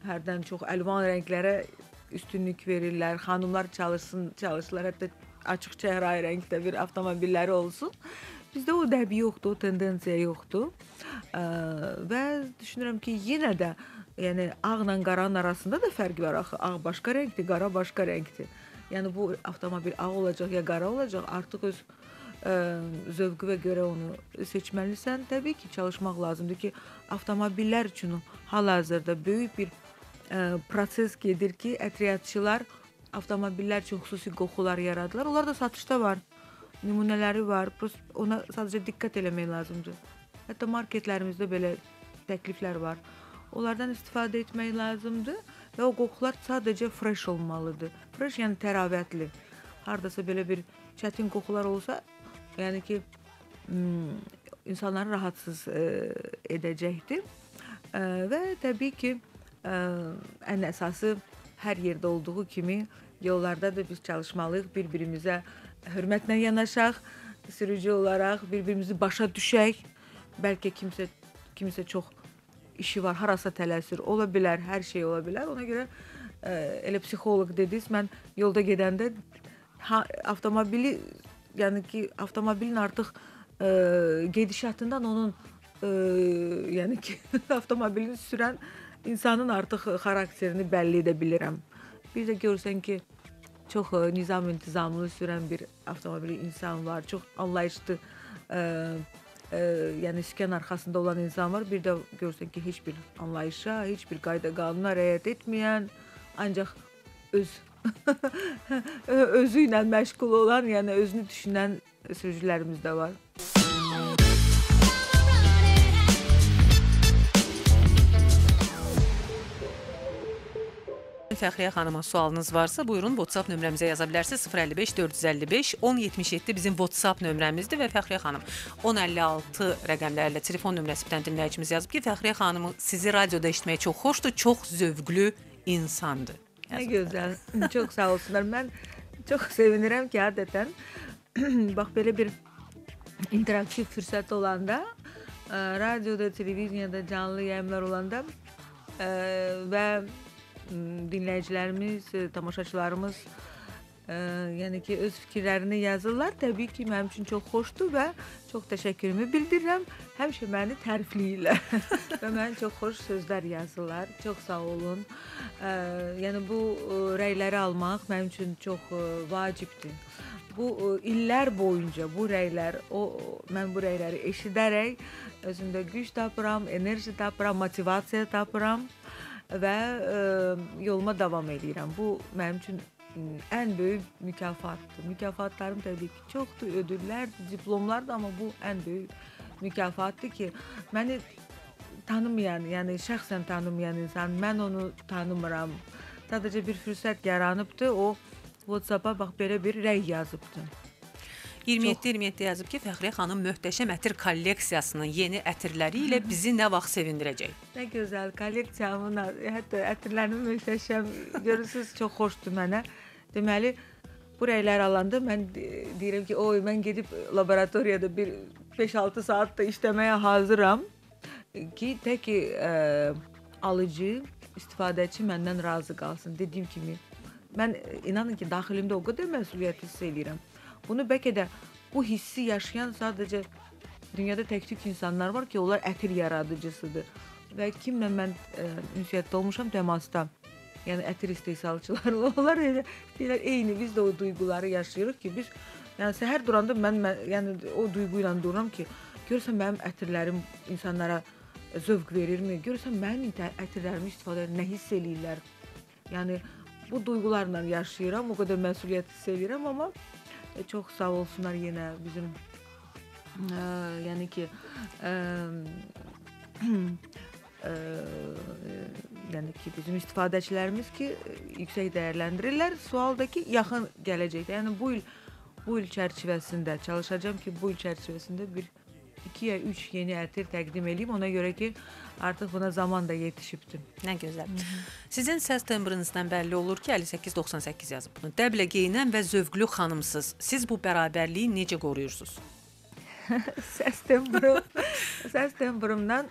hərdən çox əlvan rənglərə üstünlük verirlər, xanımlar çalışsın, çalışırlar, hətta açıq çəhrayı rəngdə bir avtomobilləri olsun. Bizdə o dəbi yoxdur, o tendensiya yoxdur və düşünürəm ki, yenə də yəni, ağla qaranın arasında da fərq var axı, ağ başqa rəngdir, qara başqa rəngdir. Yəni, bu avtomobil ağ olacaq ya qara olacaq, artıq öz zövqüvə görə onu seçməlisən. Təbii ki, çalışmaq lazımdır ki, avtomobillər üçün hal-hazırda böyük bir proses gedir ki, ətriyyatçılar avtomobillər üçün xüsusi qoxular yaradılar. Onlar da satışda var, nümunələri var. Ona sadəcə diqqət eləmək lazımdır. Hətta marketlərimizdə belə təkliflər var. Onlardan istifadə etmək lazımdır və o qoxular sadəcə fresh olmalıdır. Fresh yəni təravətli. haradasa böyle bir çetin kokular olsa, yani ki insanları rahatsız e, edecekti. E, ve tabii ki e, en esası her yerde olduğu kimi yollarda da biz çalışmalıyıq, bir-birimizə hörmətlə yanaşaq, sürücü olarak bir-birimizi başa düşək. Bəlkə kimsə, kimsə çox işi var, harasa tələsir, ola bilər, hər şey ola bilər. Ona görə e, elə psixoloq dediniz, mən yolda gedəndə ha, avtomobili, yəni ki, avtomobilin artıq e, gedişatından onun, e, yəni ki, avtomobilini sürən insanın artıq xarakterini bəlli edə bilirəm. Bir də görürsən ki, çox nizam intizamlı sürən bir avtomobili insan var, çox anlayışlı, e, e, yəni sükan arxasında olan insan var. Bir də görürsən ki, heç bir anlayışa, heç bir qayda qanuna riayət etməyən, ancaq öz özü ilə məşğul olan, yəni özünü düşünən sürücülərimiz də var. Fəxriyə xanıma sualınız varsa, buyurun WhatsApp nömrəmizə yaza bilərsiniz. sıfır beş dörd yüz əlli beş on yetmiş yeddi bizim WhatsApp nömrəmizdir və Fəxriyə xanım on əlli altı rəqəmlərlə telefon nömrəsindən dinləyicimiz yazıb ki, Fəxriyə xanım sizi radioda eşitmək çox xoşdur, çox zövqlü insandır. Nə gözəl, çox sağ olsunlar. Mən çox sevinirəm ki, adətən bax belə bir interaktiv fürsət olanda, radioda, televiziyada canlı yayımlar olanda və dinləyicilərimiz, tamaşaçılarımız e, yəni ki, öz fikirlərini yazırlar. Təbii ki, mənim üçün çox xoşdur və çox təşəkkürümü bildirirəm. Həmişə məni tərifləyirlər və mənə çox xoş sözlər yazırlar. Çox sağ olun. E, yəni bu e, rəyləri almaq mənim üçün çox e, vacibdir. Bu e, illər boyunca bu rəylər, o, mən bu rəyləri eşidərək özümdə güc tapıram, enerji tapıram, motivasiya tapıram və e, yoluma davam edirəm. Bu mənim üçün ən böyük mükafatdır. Mükafatlarım təbii ki çoxdur, ödüllərdir, diplomlardır, amma bu ən böyük mükafatdır ki, məni tanımayan, yəni şəxsən tanımayan insan, mən onu tanımıram. Sadəcə bir fürsət yaranıbdır, o WhatsApp-a bax belə bir rəy yazıbdır. iyirmi yeddi iyirmi yeddi yazıb ki, Fəxriyə xanım möhtəşəm ətir kolleksiyasının yeni ətirləri ilə bizi nə vaxt sevindirəcək? Nə gözəl, kolleksiyamın, hətta ətirlərim möhtəşəm, görürsünüz, çox xoşdur mənə. Deməli, bu rəylər alanda mən deyirəm ki, oy, mən gedib laboratoriyada bir beş altı saat da işləməyə hazıram ki, tək ki, alıcı, istifadəçi məndən razı qalsın. Dediyim kimi, mən inanın ki, daxilimdə o qədər məsuliyyət hiss edirəm. Bunu bəlkə də bu hissi yaşayan sadəcə dünyada tək-tük insanlar var ki, onlar ətir yaradıcısıdır. Və kimlə mən e, ünsiyyətdə olmuşam, təmasda, yəni ətir istehsalçılarla, onlar deyirlər, eyni biz də o duyğuları yaşayırıq ki, biz, yəni səhər duranda mən, mən yəni, o duyğu ilə dururam ki, görürsən mənim ətirlərim insanlara zövq verirmi, görürsən mənim ətirlərimi istifadə edir, nə hiss eləyirlər. Yəni bu duyğularla yaşayıram, o qədər məsuliyyət hiss eləyirəm, amma çox sağ olsunlar yenə bizim e, yəni ki e, e, yəni ki bizim istifadəçilərimiz ki yüksək dəyərləndirirlər. Sual da ki yaxın gələcəkdə, yəni bu il bu il çərçivəsində çalışacağım ki bu il çərçivəsində bir iki ya üç yeni ətir təqdim edeyim. Ona görə ki, artıq buna zaman da yetişibdim. Nə gözəl. Sizin səs tembrinizdən bəlli olur ki, əlli səkkiz doxsan səkkiz yazıb bunu. Dəblə geyinən və zövqlü xanımsız. Siz bu bərabərliyi necə qoruyursunuz? Səs tembrim, səs tembrimdən,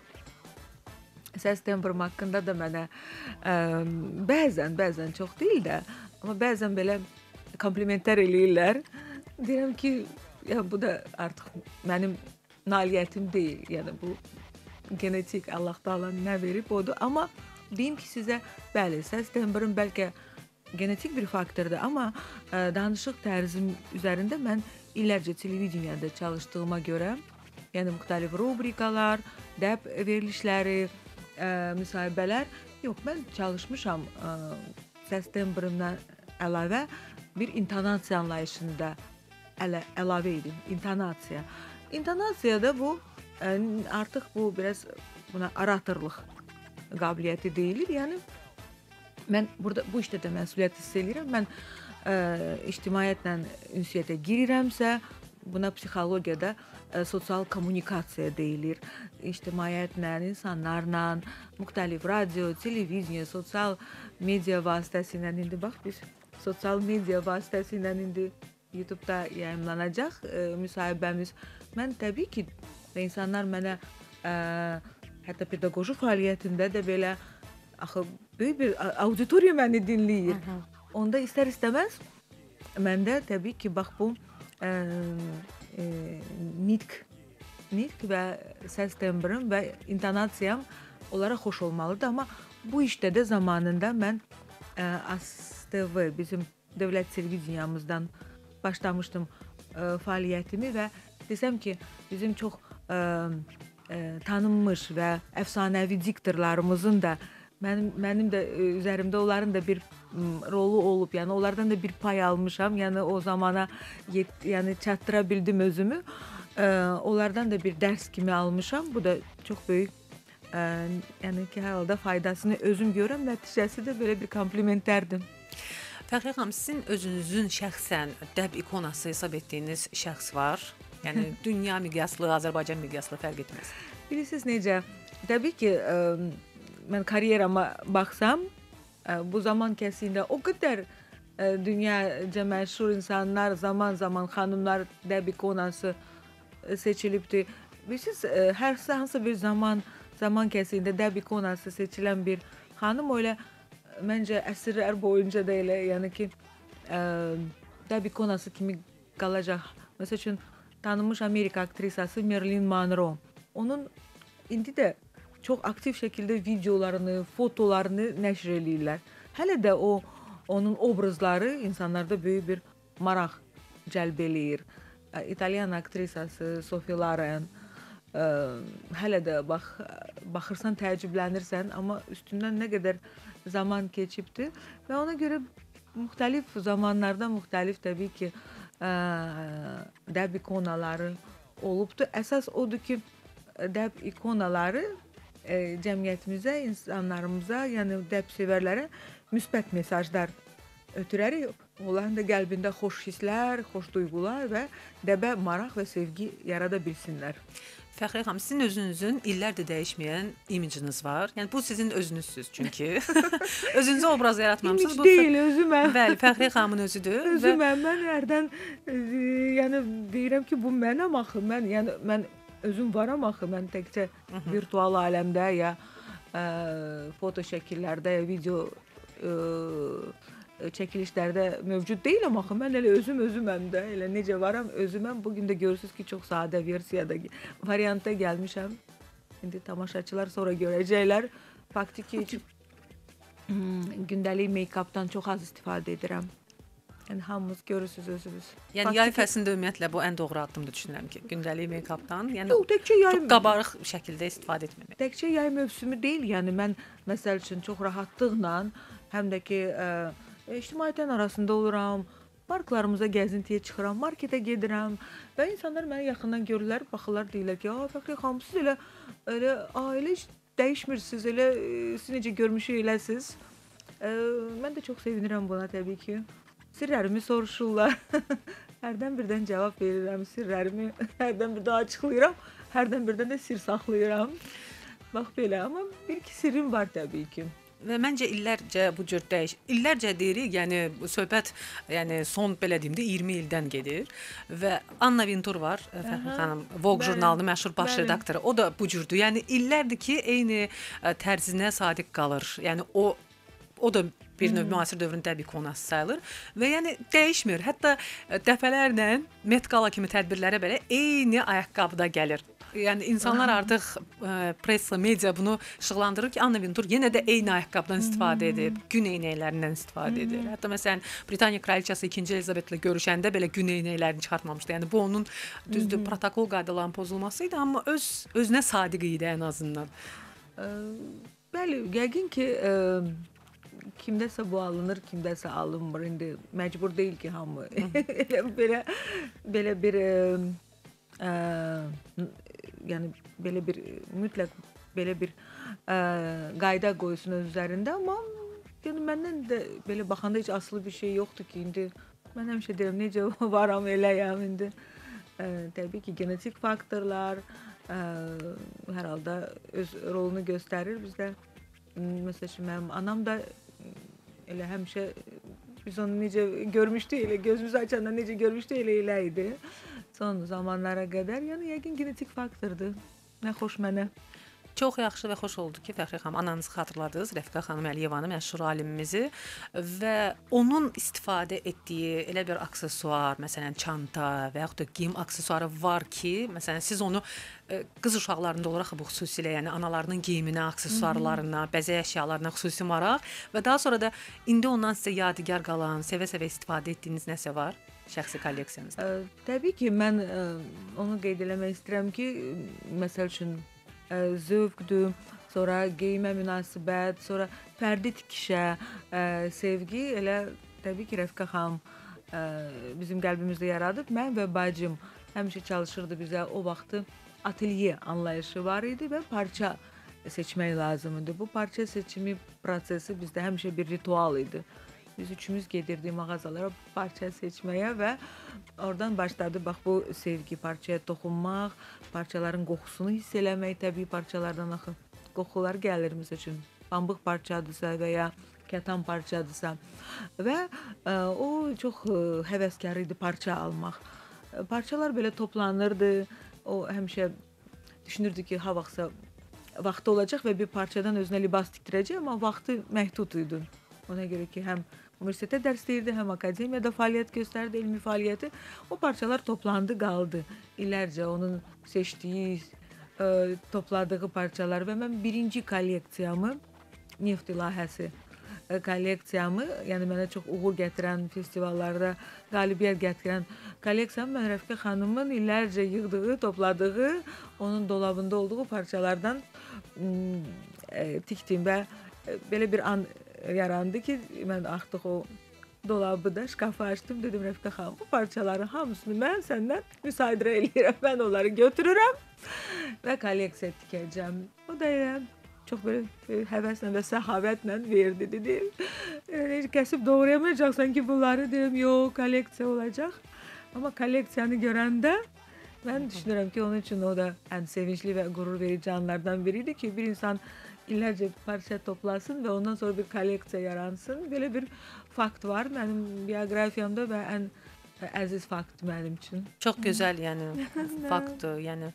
səs tembrim haqqında da mənə ə, bəzən, bəzən çox deyil də, amma bəzən belə komplimentlər eləyirlər. Deyirəm ki, ya bu da artıq mənim nailiyyətim deyil, yəni bu genetik, Allah'ta Allah nə verib odur. Amma deyim ki sizə, bəli, səs tembrim bəlkə genetik bir faktordur, amma ə, danışıq tərzim üzərində mən illərcə televiziyada çalışdığıma görə, yəni müxtəlif rubrikalar, dəb verilişləri, ə, müsahibələr, yox, mən çalışmışam ə, səs tembrimdən əlavə bir intonasiya anlayışında ələ, əlavə edim, intonasiya. İntonasiyada bu, artıq bu biraz buna aratorluq qabiliyyəti deyilir. Yəni, mən burada bu işdə də məsuliyyət hiss edirəm. Mən ictimaiyyətlə ünsiyyətə girirəmsə, buna psixologiyada sosial kommunikasiya deyilir. İctimaiyyətlə, insanlarla, müxtəlif radio, televiziya, sosial media vasitəsilə, indi bax biz sosial media vasitəsilə indi YouTube-da yayımlanacaq müsahibəmiz. Mən təbii ki, insanlar mənə hətta pedaqoji fəaliyyətində də belə böyük bir auditoriya məni dinləyir. Onda istər-istəməz məndə təbii ki, bax bu nitq və səs tembrım və intonasiyam onlara xoş olmalıdır. Amma bu işdə də zamanında mən A S T V, bizim dövlət televizyamızdan başlamışdım fəaliyyətimi və desəm ki, bizim çox tanınmış və əfsanəvi diktorlarımızın da, mənim də üzərimdə onların da bir rolu olub, yəni onlardan da bir pay almışam, yəni o zamana çatdıra bildim özümü, onlardan da bir dərs kimi almışam, bu da çox böyük, yəni ki, hər halda faydasını özüm görəm, nəticəsi də belə bir komplimentlərdir. Fəxriyə xanım, sizin özünüzün şəxsən dəb ikonası hesab etdiyiniz şəxs var, yəni dünya miqyaslı, Azərbaycan miqyaslı fərq etməz. Bilirsiniz necə, təbii ki, mən kariyerama baxsam, bu zaman kəsində o qədər dünyaca məşhur insanlar, zaman-zaman xanımlar dəb ikonası seçilibdir. Bilirsiniz, hər hansı bir zaman kəsində dəb ikonası seçilən bir xanım, elə məncə əsrlər boyunca da elə, yəni ki, dəb ikonası kimi qalacaq. Məsəl üçün, tanınmış Amerika aktrisası Marilyn Monroe. Onun indi də çox aktiv şəkildə videolarını, fotolarını nəşr eləyirlər. Hələ də onun obrazları insanlarda böyük bir maraq cəlb eləyir. İtalyan aktrisası Sophie Loren. Hələ də baxırsan, təəccüblənirsən, amma üstündən nə qədər zaman keçibdir və ona görə müxtəlif zamanlarda müxtəlif təbii ki dəb ikonaları olubdur. Əsas odur ki, dəb ikonaları cəmiyyətimizə, insanlarımıza, yəni dəb sevərlərə müsbət mesajlar ötürərik. Onların da qəlbində xoş hisslər, xoş duyğular və dəbə maraq və sevgi yarada bilsinlər. Fəxriyə xanım, sizin özünüzün illərdir dəyişməyən imiciniz var. Yəni, bu sizin özünüzsüz çünki. Özünüzə obraz yaratmamışsınız. İmic deyil, özüməm. Bəli, Fəxriyə xanımın özüdür. Özüməm, mən hərdən, yəni, deyirəm ki, bu mənəm axı, mən, yəni, mən özüm varam axı, mən təkcə virtual aləmdə ya foto şəkillərdə ya video çəkilişlərdə mövcud deyiləm axı, mən elə özüm özüməm də, elə necə varam özüməm. Bugün də görürsünüz ki, çox sadə versiyada, variantda gəlmişəm. İndi tamaşaçılar sonra görəcəklər. Faktik ki, gündəlik make-updan çox az istifadə edirəm. Yəni, hamımız görürsünüz özümüz. Yəni, yay fəslində ümumiyyətlə bu ən doğru addımdır düşünürəm ki, gündəlik make-updan, yəni çox qabarıq şəkildə istifadə etməmək. Təkcə yay mövsümü deyil, yəni mən, məsəl üçün, çox rahatlıqla, həm də ki, İctimaiyyətlərin arasında oluram, parklarımıza gəzintiyə çıxıram, marketə gedirəm və insanlar məni yaxından görürlər, baxırlar, deyirlər ki, Fəxriyə xanım, siz elə dəyişmirsiniz, elə siz necə görmüşük eləsiz. Mən də çox sevinirəm buna təbii ki. Sirlərimi soruşurlar, hərdən birdən cavab verirəm, sirlərimi hərdən birdən açıqlayıram, hərdən birdən də sir saxlayıram. Bax belə, amma bir-iki sirrim var təbii ki. Və məncə illərcə bu cür dəyiş, illərcə deyirik, yəni söhbət son, belə deyim də, iyirmi ildən gedir və Anna Vintur var, Fəxriyə xanım, Vogue jurnalının məşhur baş redaktoru, o da bu cürdür, yəni illərdir ki, eyni tərzinə sadiq qalır, yəni o da bir növ müasir dövrün dəb ikonası sayılır və yəni dəyişmir, hətta dəfələrlə Met Gala kimi tədbirlərə belə eyni ayaqqabıda gəlir. Yəni, insanlar artıq pressa, media bunu işıqlandırır ki, Anna Vintur yenə də eyni ayaqqabdan istifadə edib, gün eynəklərindən istifadə edir. Hətta məsələn, Britaniya Kraliçası ikinci Elizabetlə görüşəndə belə gün eynəklərini çıxartmamışdı. Yəni, bu onun düzdür, protokol qaydalarının pozulması idi, amma özünə sadiq idi ən azından. Bəli, yəqin ki, kimdəsə bu alınır, kimdəsə alınmır. İndi məcbur deyil ki, hamı belə bir... yəni belə bir mütləq belə bir qayda qoysun öz üzərində, amma Yəni məndən də belə baxanda heç asılı bir şey yoxdur ki, indi mən həmişə deyirəm necə varam eləyəm indi. E, təbii ki, genetik faktorlar e, hər halda öz rolunu göstərir bizdə. Məsəl üçün mənim anam da elə həmişə biz onu necə görmüşdük, elə gözümüzü açanda necə görmüşdük, elə elə idi. Son zamanlara qədər, yəni yəqin genetik faktordur. Nə xoş mənə. Çox yaxşı və xoş oldu ki, Fəxriyə xanım, ananızı xatırladınız, Rəfiqə xanım Əliyevanı, məşhur alimimizi və onun istifadə etdiyi elə bir aksesuar, məsələn, çanta və yaxud da geyim aksesuarı var ki, məsələn, siz onu qız uşaqlarında olaraq bu xüsusilə, yəni analarının geyiminə, aksesuarlarına, bəzək əşyalarına xüsusi maraq və daha sonra da indi ondan sizə yadigar qalan, sevə-sevə istifadə etdiyiniz nəsə var şəxsi kolleksiyanızda? Təbii ki, mən onu qeyd eləmək istəyirəm ki, məsəl üçün zövqdür, sonra geyimə münasibət, sonra fərdi tikişə, sevgi elə təbii ki, Rəfiqə xanım bizim qəlbimizdə yaradıb. Mən və bacım həmişə çalışırdı bizə. O vaxtı ateliye anlayışı var idi və parça seçmək lazım idi. Bu parça seçimi prosesi bizdə həmişə bir ritual idi. Biz üçümüz gedirdik mağazalara parça seçməyə və oradan başladı, bax, bu sevgi, parçaya toxunmaq, parçaların qoxusunu hiss eləmək, təbii parçalardan axı qoxular gəlir, misal üçün, pambıq parçadırsa və ya kətan parçadırsa. Və ə, o çox ə, həvəskar idi parça almaq. Parçalar belə toplanırdı, o həmişə düşünürdü ki, ha vaxtsa vaxtı olacaq və bir parçadan özünə libas tikdirəcək, amma vaxtı məhdud idi. Ona görə ki, həm universitetə dərs deyirdi, həm akademiyada fəaliyyət göstərdi, elmi fəaliyyəti. O parçalar toplandı, qaldı. İlərcə onun seçdiyi, ə, topladığı parçalar və mən birinci kolleksiyamı, neft ilahəsi ə, kolleksiyamı, yəni mənə çox uğur gətirən, festivallarda qalibiyyət gətirən kolleksiyamı mən Rəfiqə xanımın illərcə yığdığı, topladığı, onun dolabında olduğu parçalardan ə, tikdim və ə, belə bir an yarandı ki, mən artıq o dolabı da, şkafı açdım, dedim Rəfiqə xanım, bu parçaların hamısını mən səndən müsadirə eləyirəm, mən onları götürürəm və kolleksiya tikəcəm. O da elə çox belə həvəslə və səhavətlə verdi, dedi, heç kəsib doğrayamayacaq sanki bunları, deyirəm, yox, kolleksiya olacaq. Amma kolleksiyanı görəndə mən düşünürəm ki, onun üçün o da ən sevincli və qurur verici anlardan biriydi ki, bir insan illərcə parça toplasın və ondan sonra bir kolleksiya yaransın. Belə bir fakt var mənim bioqrafiyamda və ən əziz fakt mənim üçün. Çox gözəl, yəni, faktdır. Yəni,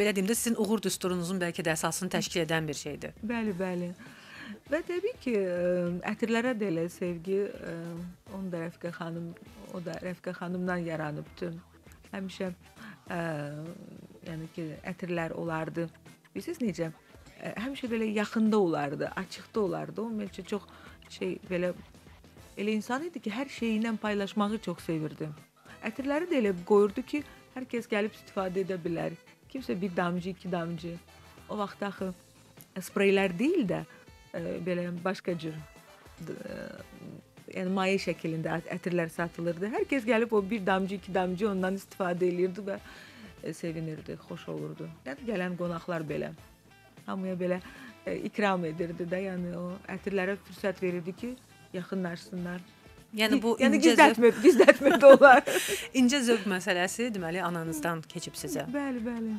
belə deyim də, sizin uğur düsturunuzun bəlkə də əsasını təşkil edən bir şeydir. Bəli, bəli. Və təbii ki, ətirlərə də elə sevgi, onu da Rəfiqə xanım, o da Rəfiqə xanımdan yaranıbdır. Həmişə, ə, yəni ki, ətirlər olardı. Bilirsiniz necə? Həmişə belə yaxında olardı, açıqda olardı. O, məlkə çox şey, belə, elə insan idi ki, hər şeyi ilə paylaşmağı çox sevirdi. Ətirləri də elə qoyurdu ki, hər kəs gəlib istifadə edə bilər. Kimsə bir damcı, iki damcı. O vaxt axı spreylər deyil də, belə başqa cür, yəni maye şəkilində ətirlər satılırdı. Hər kəs gəlib o bir damcı, iki damcı ondan istifadə edirdi və sevinirdi, xoş olurdu. Yəni, gələn qonaqlar belə. Hamıya belə e, ikram edirdi də, yəni o ətirlərə fürsət verirdi ki, yaxınlaşsınlar. Yəni bu yəni, gizlətmək, gizlətmək də olar. İncə zövq məsələsi, deməli, ananızdan keçib sizə. Bəli, bəli.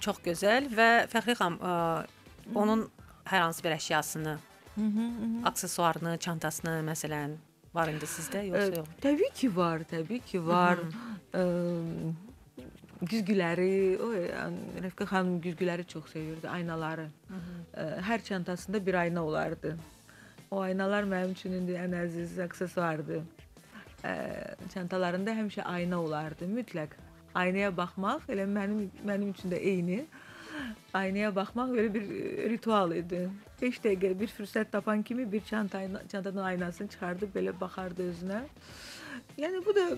Çox gözəl və Fəxriyə xanım, onun hər hansı bir əşyasını, aksesuarını, çantasını, məsələn, var indi sizdə, yoxsa yox? Təbii ki, var, təbii ki, var. Güzgüləri, o, Rəfiqə xanım güzgüləri çox sevirdi, aynaları. Hı -hı. Hər çantasında bir ayna olardı. O aynalar mənim üçün indi ən əziz aksesuardı. Çantalarında həmişə ayna olardı, mütləq. Aynaya baxmaq, elə mənim, mənim üçün də eyni. Aynaya baxmaq belə bir ritual idi. Beş dəqiqə bir fürsət tapan kimi bir çanta, çantadan aynasını çıxardı, belə baxardı özünə. Yəni bu da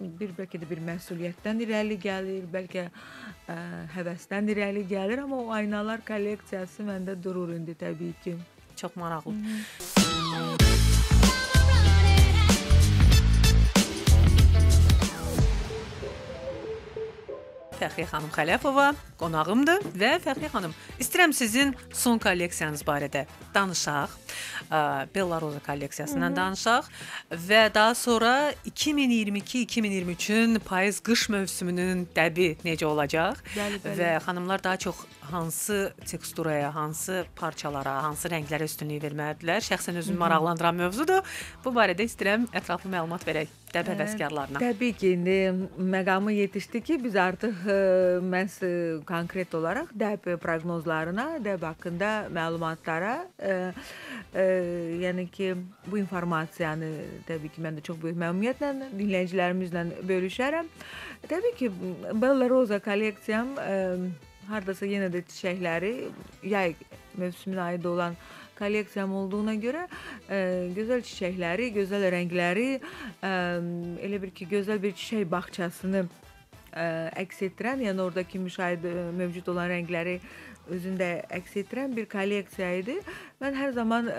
bir, bəlkə də bir məsuliyyətdən irəli gəlir, bəlkə ə, həvəsdən irəli gəlir, amma o aynalar kolleksiyası məndə durur indi təbii ki. Çox maraqlı. Fəxriyə Fəxriyə xanım Xələfova qonağımdır və Fəxriyə xanım, istəyirəm sizin son kolleksiyanız barədə danışaq. Bella Roza kolleksiyasından danışaq və daha sonra iki min iyirmi iki iki min iyirmi üçün payız qış mövsümünün dəbi necə olacaq və xanımlar daha çox hansı teksturaya, hansı parçalara, hansı rənglərə üstünlüyü verməlidirlər. Şəxsən özünü maraqlandıran mövzudur. Bu barədə istəyirəm ətraflı məlumat verək dəb həvəskarlarına. Təbii ki, məqamı yetişdi ki, biz artıq məhz konkret olaraq dəb proqnozlarına, dəb haqqında məlumatlara, yəni ki, bu informasiyanı təbii ki, mən də çox böyük məmnuniyyətlə, dinləyicilərimizlə bölüşərəm. Təbii ki, Bella Roza kolleksiyam haradasa yenə də çiçəkləri, yay mövsümünə aid olan kolleksiyam olduğuna görə gözəl çiçəkləri, gözəl rəngləri, elə bir ki, gözəl bir çiçək baxçasını əks etdirən, yəni oradakı müşahidə mövcud olan rəngləri özündə əks etdirən bir kolleksiya idi. Mən hər zaman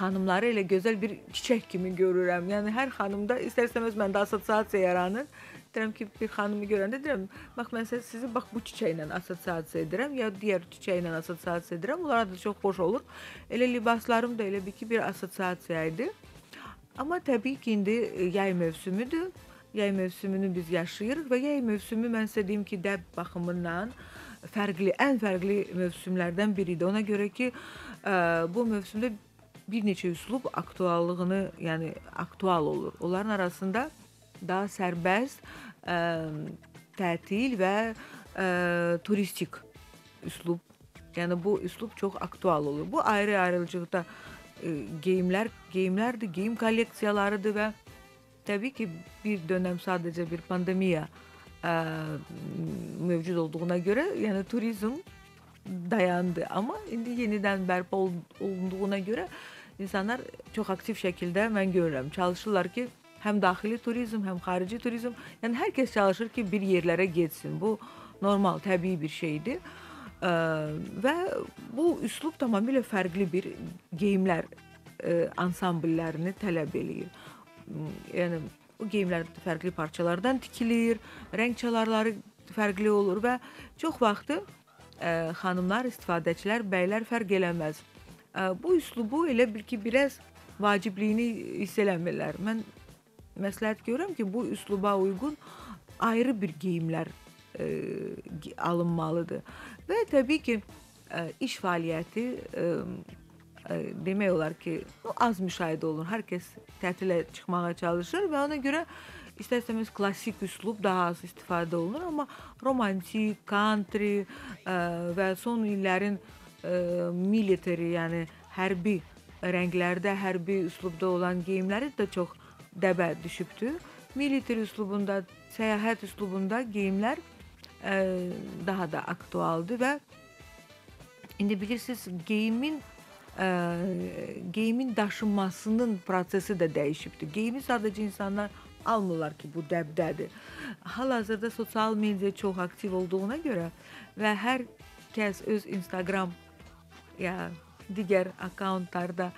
xanımları elə gözəl bir çiçək kimi görürəm. Yəni, hər xanımda istər-istəməz məndə assosiasiya yaranır. Deyirəm ki, bir xanımı görəndə deyirəm, bax, mən sizi bu çiçəklə assosiasiya edirəm ya digər çiçəklə assosiasiya edirəm. Onlara da çox xoş olur. Elə libaslarım da elə bir ki, bir assosiasiya idi. Amma təbii ki, indi yay mövsümüdür. Yay mövsümünü biz yaşayırıq və yay mövsümü mən sizə deyim ki, dəb baxımından fərqli, ən fərqli mövsümlərdən biridir. Ona görə ki, bu mövsümdə bir neçə üslub aktuallığını, yəni aktual olur. Onların arasında daha sərbəst, tətil və turistik üslub. Yəni, bu üslub çox aktual olur. Bu ayrı-ayrılıcıqda geyimlərdir, geyim kolleksiyalarıdır və təbii ki, bir dönəm sadəcə bir pandemiya mövcud olduğuna görə, yəni turizm dayandı. Amma indi yenidən bərpa olunduğuna görə insanlar çox aktiv şəkildə mən görürəm. Çalışırlar ki, həm daxili turizm, həm xarici turizm. Yəni, hər kəs çalışır ki, bir yerlərə getsin. Bu, normal, təbii bir şeydir. Və bu üslub tamamilə fərqli bir geyimlər ansambillərini tələb eləyir. Yəni, o geyimlər fərqli parçalardan tikilir, rəng çalarları fərqli olur və çox vaxtı xanımlar, istifadəçilər, bəylər fərq eləməz. Bu üslubu elə bil ki, biraz vacibliyini hiss eləmirlər. Mən məsləhət görürəm ki, bu üsluba uyğun ayrı bir geyimlər alınmalıdır. Və təbii ki, iş fəaliyyəti demək olar ki, az müşahidə olunur. Hər kəs tətilə çıxmağa çalışır və ona görə istər-istəməz klasik üslub daha az istifadə olunur. Amma romantik, country və son illərin military, yəni hərbi rənglərdə, hərbi üslubda olan geyimləri də çox dəbə düşübdür. Military üslubunda, səyahət üslubunda geyimlər daha da aktualdır və indi bilirsiniz, geyimin geyimin daşınmasının prosesi də dəyişibdir. Geyimi sadəcə insanlar almırlar ki, bu dəbdədir. Hal-hazırda sosial media çox aktiv olduğuna görə və hər kəs öz Instagram ya digər akkauntlarda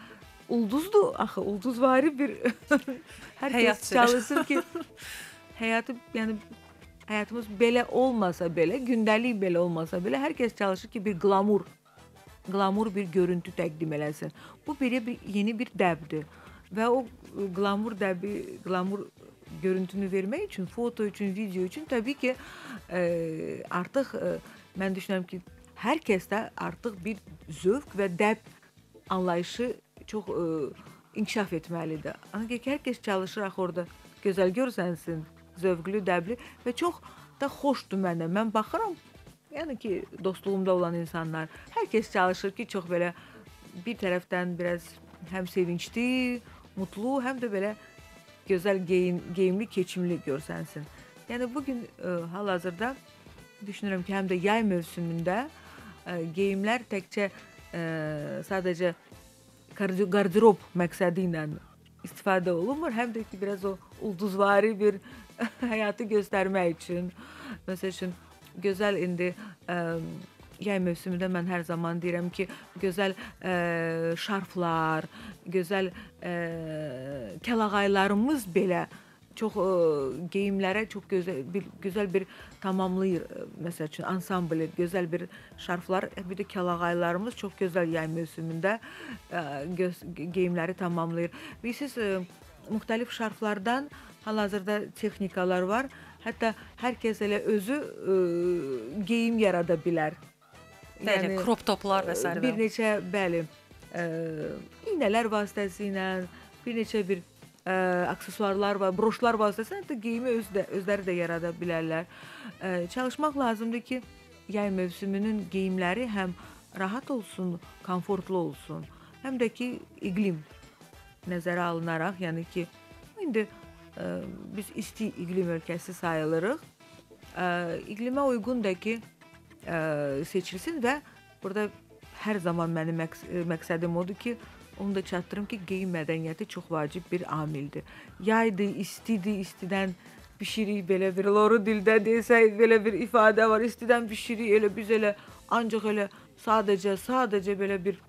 ulduzdur, axı, ulduzvari bir hər kəs çalışır ki, həyatı, yəni həyatımız belə olmasa belə, gündəlik belə olmasa belə, hər kəs çalışır ki, bir qlamur, qlamur bir görüntü təqdim eləsin. Bu, yeni bir dəbdir və o qlamur dəbi, qlamur görüntünü vermək üçün, foto üçün, video üçün təbii ki, artıq mən düşünürəm ki, hər kəsdə artıq bir zövq və dəb anlayışı çox inkişaf etməlidir. Ancaq ki, hər kəs çalışır axı orada gözəl görsənsin, zövqlü, dəbli və çox da xoşdur mənə. Mən baxıram, yəni ki, dostluğumda olan insanlar, hər kəs çalışır ki, çox belə bir tərəfdən biraz həm sevincli, mutlu, həm də belə gözəl geyimli, keçimli görsənsin. Yəni, bugün hal-hazırda düşünürəm ki, həm də yay mövsümündə geyimlər təkcə sadəcə qardirob məqsədi ilə istifadə olunmur, həm də ki, biraz o ulduzvari bir həyatı göstərmək üçün. Məsəl üçün, gözəl indi yay mövsümündə mən hər zaman deyirəm ki, gözəl şarflar, gözəl kəlağaylarımız belə çox geyimlərə çox gözəl bir tamamlayır. Məsəl üçün, ansambl, gözəl bir şarflar, bir də kəlağaylarımız çox gözəl yay mövsümündə geyimləri tamamlayır. Bilirsiniz, müxtəlif şarflardan hal-hazırda texnikalar var. Hətta hər kəs elə özü geyim yarada bilər. Yəni, krop toplar və s. Bir neçə, bəli, iynələr vasitəsilə, bir neçə bir aksesuarlar var, broşlar vasitəsilə, hətta geyimi özləri də yarada bilərlər. Çalışmaq lazımdır ki, yay mövsümünün geyimləri həm rahat olsun, komfortlu olsun, həm də ki, iqlim nəzərə alınaraq, yəni ki, indi biz isti iqlim ölkəsi sayılırıq. İqlimə uyğun da ki, seçilsin və burada hər zaman mənim məqsədim odur ki, onu da çatdırım ki, geyim mədəniyyəti çox vacib bir amildir. Yaydır, istidir, istidən pişirik, belə bir loru dildə deyilsək, belə bir ifadə var, istidən pişirik, elə biz elə, ancaq elə sadəcə, sadəcə belə bir,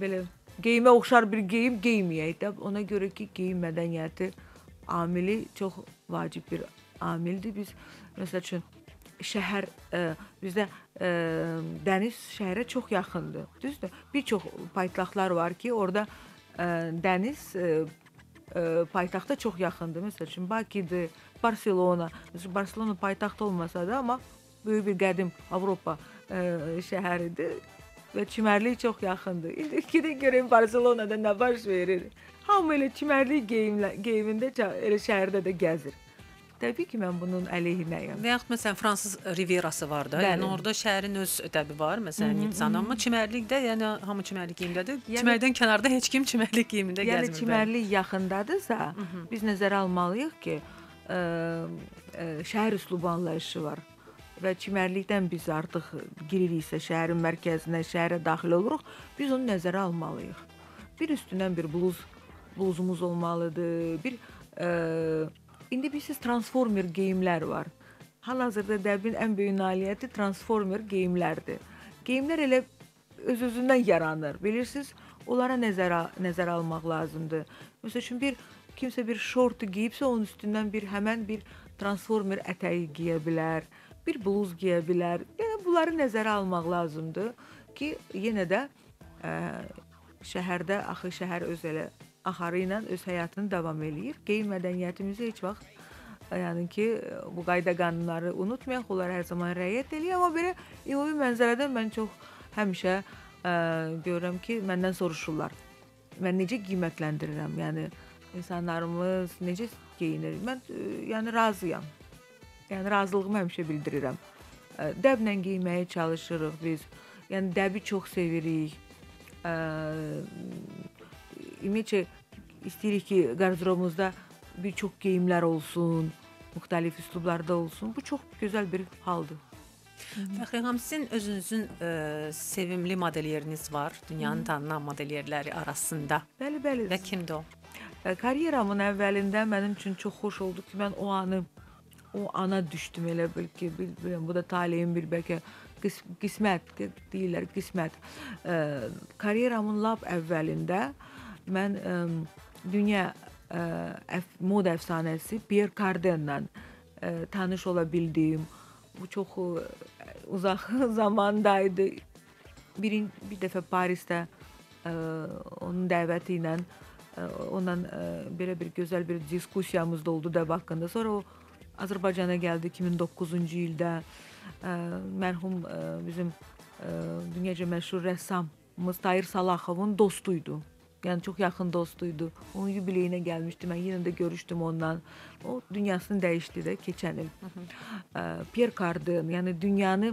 belə geyimə oxşar bir geyim geyməyək də. Ona görə ki, geyim mədəniyyəti amili çox vacib bir amildir. Biz, məsəl üçün, şəhər, bizdə dəniz şəhərə çox yaxındır, düzdür. Bir çox paytaxtlar var ki, orada dəniz paytaxta çox yaxındır. Məsəl üçün, Bakıdır, Barcelona. Barcelona paytaxt olmasa da, amma böyük bir qədim Avropa şəhəridir və çimərlik çox yaxındır. İndi ki də görəyim, Barcelonada nə baş verir? Hamı elə çimərlik geyimində elə şəhərdə də gəzir. Təbii ki, mən bunun əleyhinəyəm. Və yaxud, məsələn, Fransız Rivierası var da, yəni orada şəhərin öz ötəbi var, məsələn, Nitsan, amma çimərlikdə, yəni hamı çimərlik geyimdədir, çimərdən kənarda heç kim çimərlik geyimində gəzmir. Yəni, çimərlik yaxındadırsa, biz nəzərə almalıyıq ki, şəhər üslubu anlayışı var və çimərlikdən biz artıq giririksə, şəhərin mərkəzinə, şəhərə daxil oluruq, biz onu nəzərə almalıyıq. Bir üstündən bir bluzumuz olmalıdır, bir... İndi bilirsiniz, transformer geyimlər var. Hal-hazırda dəbin ən böyük nailiyyəti transformer geyimlərdir. Geyimlər elə öz-özündən yaranır, bilirsiniz, onlara nəzər almaq lazımdır. Məsəl üçün, kimsə bir şortu geyibsə, onun üstündən həmən bir transformer ətəyi geyə bilər, bir bluz geyə bilər. Yəni, bunları nəzərə almaq lazımdır ki, yenə də şəhərdə, axı şəhər öz elə axarı ilə öz həyatını davam eləyir. Qeym mədəniyyətimizi heç vaxt, yəni ki, bu qayda qanunları unutmayaq, onları hər zaman rəayət eləyir. Amma belə ümumi mənzərədən mən çox həmişə görürəm ki, məndən soruşurlar. Mən necə qiymətləndirirəm, yəni insanlarımız necə geyinir? Mən, yəni, razıyam. Yəni, razılığımı həmişə bildirirəm. Dəblə qeyməyə çalışırıq biz. Yəni, dəbi çox sevirik. İməcə, istəyirik ki, qarzdurumuzda bir çox geyimlər olsun, müxtəlif üslublarda olsun. Bu çox gözəl bir haldır. Fəxriyə xanım, sizin özünüzün sevimli modeliyeriniz var, dünyanın tanınan modeliyerləri arasında. Bəli, bəli. Və kimdir o? Karyeramın əvvəlində mənim üçün çox xoş oldu ki, mən o anı, o ana düşdüm elə bil ki, bu da talihim bir bəlkə qismət, deyirlər qismət. Karyeramın lap əvvəlində mən dünya moda əfsanəsi Pierre Cardin'la tanış ola bildiyim, bu çox uzaq zamandaydı. Bir dəfə Parisdə onun dəvəti ilə, ondan belə bir gözəl bir diskusiyamız da oldu dəb haqqında. Sonra o Azərbaycana gəldi iki min doqquzuncu ildə. Mərhum bizim dünyaca məşhur rəssamımız Tahir Salahovun dostuydu. Yəni, çox yaxın dostuydu. Onun yubileyinə gəlmişdi, mən yenə də görüşdüm ondan. O, dünyasını dəyişdi də, keçən il. Pierre Cardin, yəni dünyanı,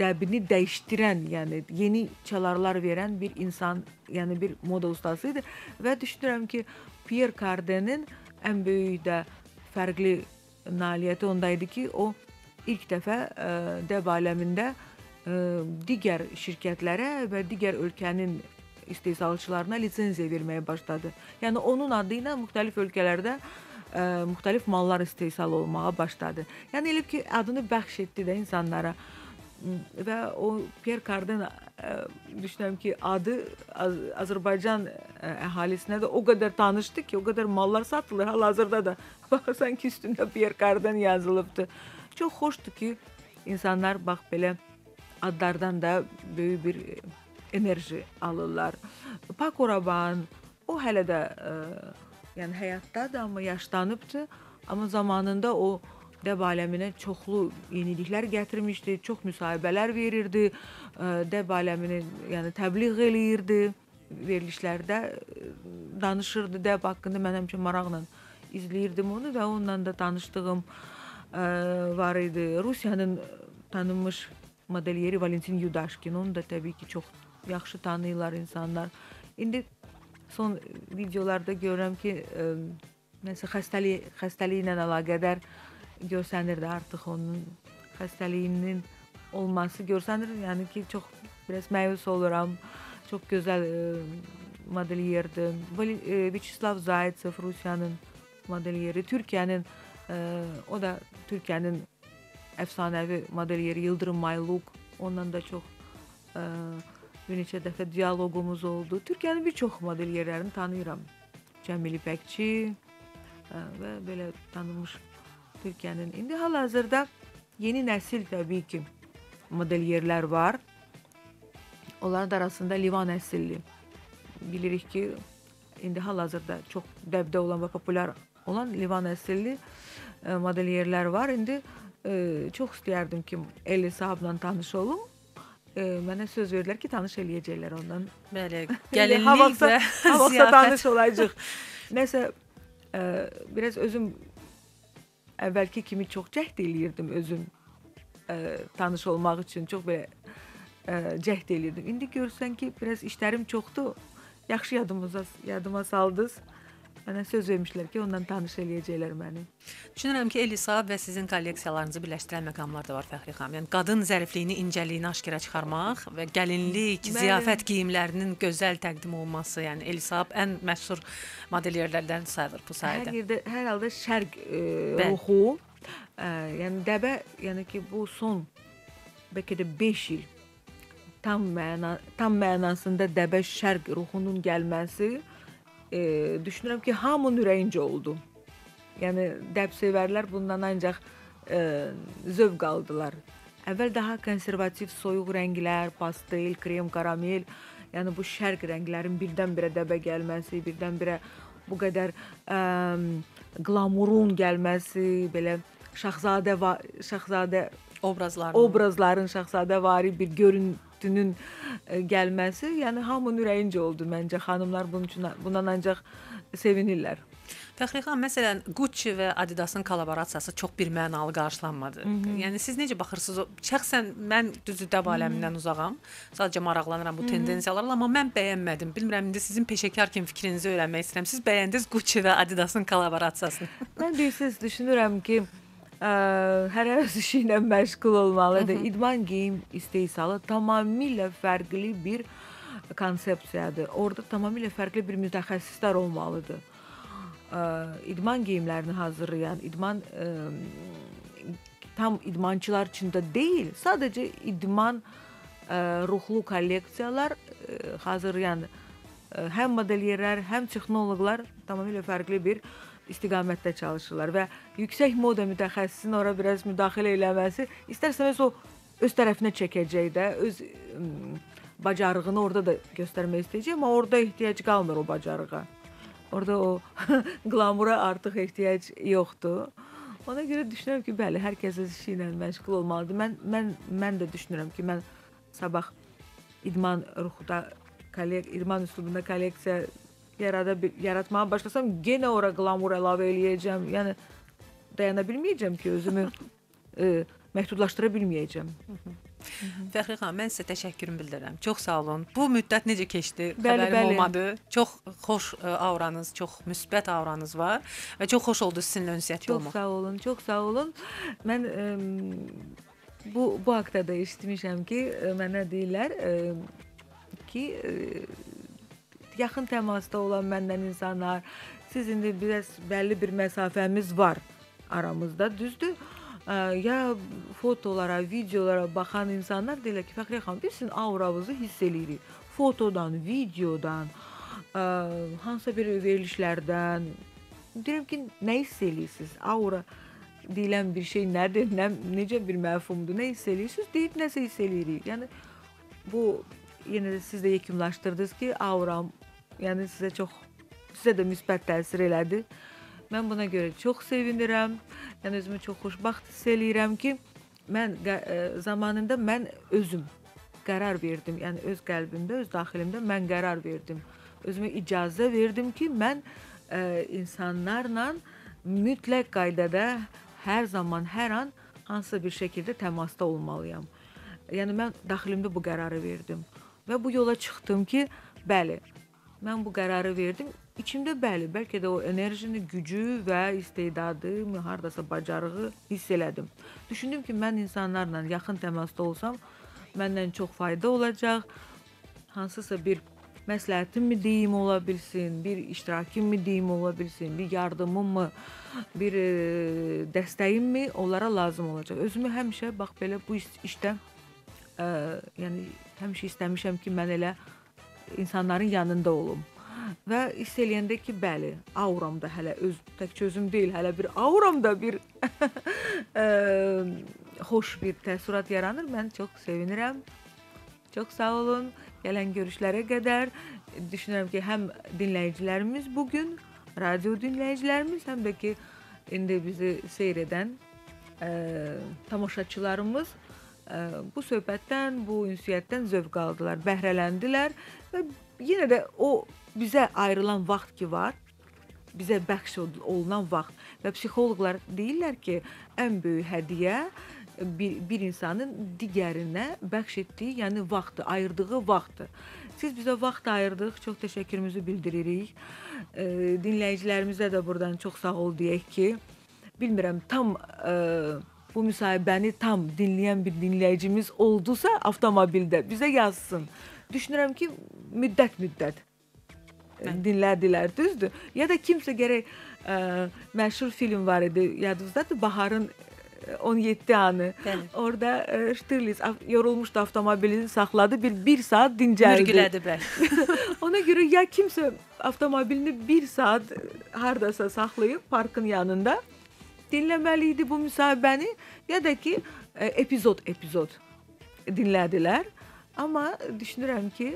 dəbini dəyişdirən, yəni yeni çalarlar verən bir insan, yəni bir moda ustası idi. Və düşünürəm ki, Pierre Cardin'in ən böyük də fərqli nailiyyəti ondaydı ki, o ilk dəfə dəb aləmində digər şirkətlərə və digər ölkənin istehsalçılarına lisenziya verməyə başladı. Yəni, onun adı ilə müxtəlif ölkələrdə müxtəlif mallar istehsal olmağa başladı. Yəni, elə ki, adını bəxş etdi də insanlara. ve o Pierre Cardin düşünüyorum ki adı Azerbaycan ahalisine de o kadar tanıştı ki o kadar mallar satılır. Hal-hazırda da bakırsan ki üstünde Pierre Cardin yazılıbdı. Çok hoştu ki insanlar bak böyle adlardan da büyük bir enerji alırlar. Paco Rabanne o hele de yani hayatta da ama yaşlanıbdı ama zamanında o dəb aləminə çoxlu yeniliklər gətirmişdi, çox müsahibələr verirdi, dəb aləmini yəni, təbliğ eləyirdi, verilişlərdə danışırdı dəb haqqında. Mən həmişə maraqla izləyirdim onu və onunla da tanışdığım var idi. Rusiyanın tanınmış modelyeri Valentin Yudashkin, onu da təbii ki çox yaxşı tanıyırlar insanlar. İndi son videolarda görürəm ki, məsələn, xəstəliyi, xəstəliyi ilə əlaqədar görsənirdi artıq onun xəstəliyinin olması görsənir. Yəni ki, çox biraz məyus oluram. Çox gözəl e, modeliyerdi. E, Vyacheslav Zaytsev, Rusiyanın modeliyeri. Türkiyənin, e, o da Türkiyənin əfsanəvi modeliyeri Yıldırım Mayluk. Ondan da çox e, bir neçə dəfə diyalogumuz oldu. Türkiyənin bir çox modeliyerlərini tanıyıram. Cəmil İpəkçi e, və belə tanınmış Türkiyənin. İndi hal-hazırda yeni nəsil təbii ki modelyerlər var. Onların da arasında Livan əsilli. Bilirik ki, indi hal-hazırda çox dəbdə olan və populyar olan Livan əsilli modelyerlər var. İndi e, çox istəyərdim ki, Elli sahabla tanış olum. E, mənə söz verdilər ki, tanış eləyəcəklər ondan. Bəli, gəlinlik və havaqsa tanış olacaq. Nəsə, e, biraz özüm əvvəlki kimi çox cəhd eləyirdim özüm e, tanış olmaq üçün, çox belə e, cəhd eləyirdim. İndi görürsən ki, biraz işlərim çoxdur, yaxşı yadımıza, yadıma saldınız. Mənə söz vermişlər ki, ondan tanış eləyəcəklər məni. Düşünürəm ki, Elisa və sizin kolleksiyalarınızı birləşdirən məqamlar da var, Fəxri xanım. Yəni, qadın zərifliyini, incəliyini aşkara çıxarmaq və gəlinlik, Mənim. ziyafət geyimlərinin gözəl təqdim olması. Yəni, Elisa ən məşhur modelyerlərdən sayılır bu sayədə. Hər yerdə, hər halda şərq e, ruhu, e, yəni dəbə, yəni ki, bu son, bəlkə də beş il tam, məna, tam mənasında dəbə şərq ruhunun gəlməsi, E, düşünürəm ki, hamının ürəyincə oldu. Yəni, dəb sevərlər bundan ancaq e, zövq aldılar. Əvvəl daha konservativ soyuq rənglər, pastel, krem, karamel, yəni bu şərq rənglərin birdən-birə dəbə gəlməsi, birdən-birə bu qədər e, glamurun gəlməsi, belə şahzadə, şahzadə obrazların, obrazların şahzadəvari bir görüntü dünün gəlməsi, yəni hamının ürəyincə oldu məncə. Xanımlar bunun üçün, bundan ancaq sevinirlər. Fəxri xanım, məsələn, Gucci və Adidas'ın kolaborasiyası çox bir mənalı qarşılanmadı. Hı -hı. Yəni siz necə baxırsınız? Şəxsən mən düzü dəb aləmindən uzağam. Sadəcə maraqlanıram bu Hı -hı. tendensiyalarla, amma mən bəyənmədim. Bilmirəm, indi sizin peşəkar kimi fikrinizi öyrənmək istəyirəm. Siz bəyəndiniz Gucci və Adidas'ın kolaborasiyasını. Mən deyirsiniz, düşünürəm ki, hər öz işi ilə məşğul olmalıdır. İdman geyim istehsalı tamamilə fərqli bir konsepsiyadır. Orada tamamilə fərqli bir mütəxəssislər olmalıdır. İdman geyimlərini hazırlayan, idman tam idmançılar üçün də deyil, sadəcə idman ruhlu kolleksiyalar hazırlayan həm modelyerlər, həm texnoloqlar tamamilə fərqli bir istiqamətdə çalışırlar və yüksək moda mütəxəssisin ora biraz müdaxilə eləməsi istərsəmiz o öz tərəfinə çəkəcək də, öz bacarığını orada da göstərmək istəyəcək, amma orada ehtiyac qalmır o bacarığa. Orada o glamura artıq ehtiyac yoxdur. Ona görə düşünürəm ki, bəli, hər kəs öz işi ilə məşğul olmalıdır. Mən, mən, mən də düşünürəm ki, mən sabah idman ruhda, idman üslubunda kolleksiya yaratmağa başlasam, gene ora glamur əlavə eləyəcəm. Yəni, dayana bilməyəcəm ki, özümü e, məhdudlaşdıra bilməyəcəm. Fəxri xanım, mən sizə təşəkkürüm bildirirəm. Çox sağ olun. Bu müddət necə keçdi? Bəli, Xəbərim bəli. olmadı. Çox xoş auranız, çox müsbət auranız var və çox xoş oldu sizinlə ünsiyyətli olmaq. Çox sağ olun, çox sağ olun. Mən e, bu, bu haqda da eşitmişəm ki, e, mənə deyirlər e, ki, e, yaxın təmasda olan məndən insanlar, siz indi biraz bəlli bir məsafəmiz var aramızda, düzdür. ya fotolara, videolara bakan insanlar deyirlər ki, Fəxriyə xanım, biz sizin auranızı hiss edirik. Fotodan, videodan, hansısa bir verilişlərdən. Deyirəm ki, nə hiss edirsiniz? Aura deyilən bir şey nədir? Nə, necə bir məfhumdur? Nə hiss edirsiniz? Deyib nəsə hiss edirik. Yəni, bu, yenə də siz də yekimlaşdırdınız ki, auram, yəni sizə çox, sizə də müsbət təsir elədi. Mən buna görə çox sevinirəm, yəni özümü çox xoşbaxt hiss eləyirəm ki, mən zamanında mən özüm qərar verdim, yəni öz qəlbimdə, öz daxilimdə mən qərar verdim. Özümə icazə verdim ki, mən insanlarla mütləq qaydada hər zaman, hər an hansısa bir şəkildə təmasda olmalıyam. Yəni mən daxilimdə bu qərarı verdim və bu yola çıxdım ki, bəli, mən bu qərarı verdim. İçimdə bəli, bəlkə də o enerjini, gücü və istedadı, haradasa bacarığı hiss elədim. Düşündüm ki, mən insanlarla yaxın təmasda olsam, məndən çox fayda olacaq. Hansısa bir məsləhətim mi deyim ola bilsin, bir iştirakim mi deyim ola bilsin, bir yardımım mı, bir dəstəyim mi onlara lazım olacaq. Özümü həmişə, bax belə bu işdən, yəni həmişə istəmişəm ki, mən elə insanların yanında olum. Və hiss eləyəndə ki, bəli, auramda hələ, təkcə özüm deyil, hələ bir auramda bir xoş bir təəssürat yaranır. Mən çox sevinirəm, çox sağ olun. Gələn görüşlərə qədər düşünürəm ki, həm dinləyicilərimiz bugün, radio dinləyicilərimiz, həm də ki, indi bizi seyr edən tamaşaçılarımız bu söhbətdən, bu ünsiyyətdən zövq aldılar, bəhrələndilər və yenə də o bizə ayrılan vaxt ki var, bizə bəxş olunan vaxt və psixoloqlar deyirlər ki, ən böyük hədiyə bir insanın digərinə bəxş etdiyi, yəni vaxtı, ayırdığı vaxtı. Siz bizə vaxt ayırdıq, çox təşəkkürümüzü bildiririk. Dinləyicilərimizə də buradan çox sağ ol deyək ki, bilmirəm, tam bu müsahibəni tam dinləyən bir dinləyicimiz oldusa avtomobildə bizə yazsın. Düşünürəm ki, müddət-müddət dinlədilər, düzdür. Ya da kimsə gərək məşhur film var idi, yadınızdadır, Baharın on yeddi anı. Orada Ştirlis yorulmuşdu, avtomobilini saxladı, bir saat dincəldi. Mürgülədi bəlkə. Ona görə ya kimsə avtomobilini bir saat haradasa saxlayıb parkın yanında dinləməli idi bu müsahibəni, ya da ki, epizod-epizod dinlədilər. Amma düşünürəm ki,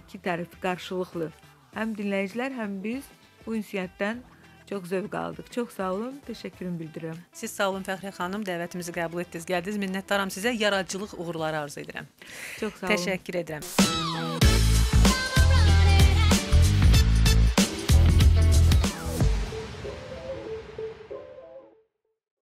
iki tərəf qarşılıqlı. Həm dinləyicilər, həm biz bu ünsiyyətdən çox zövq aldıq. Çox sağ olun, təşəkkürümü bildirirəm. Siz sağ olun Fəxriyə xanım, dəvətimizi qəbul etdiniz, gəldiniz. Minnətdaram sizə, yaradıcılıq uğurları arzu edirəm. Çox sağ olun. Təşəkkür edirəm.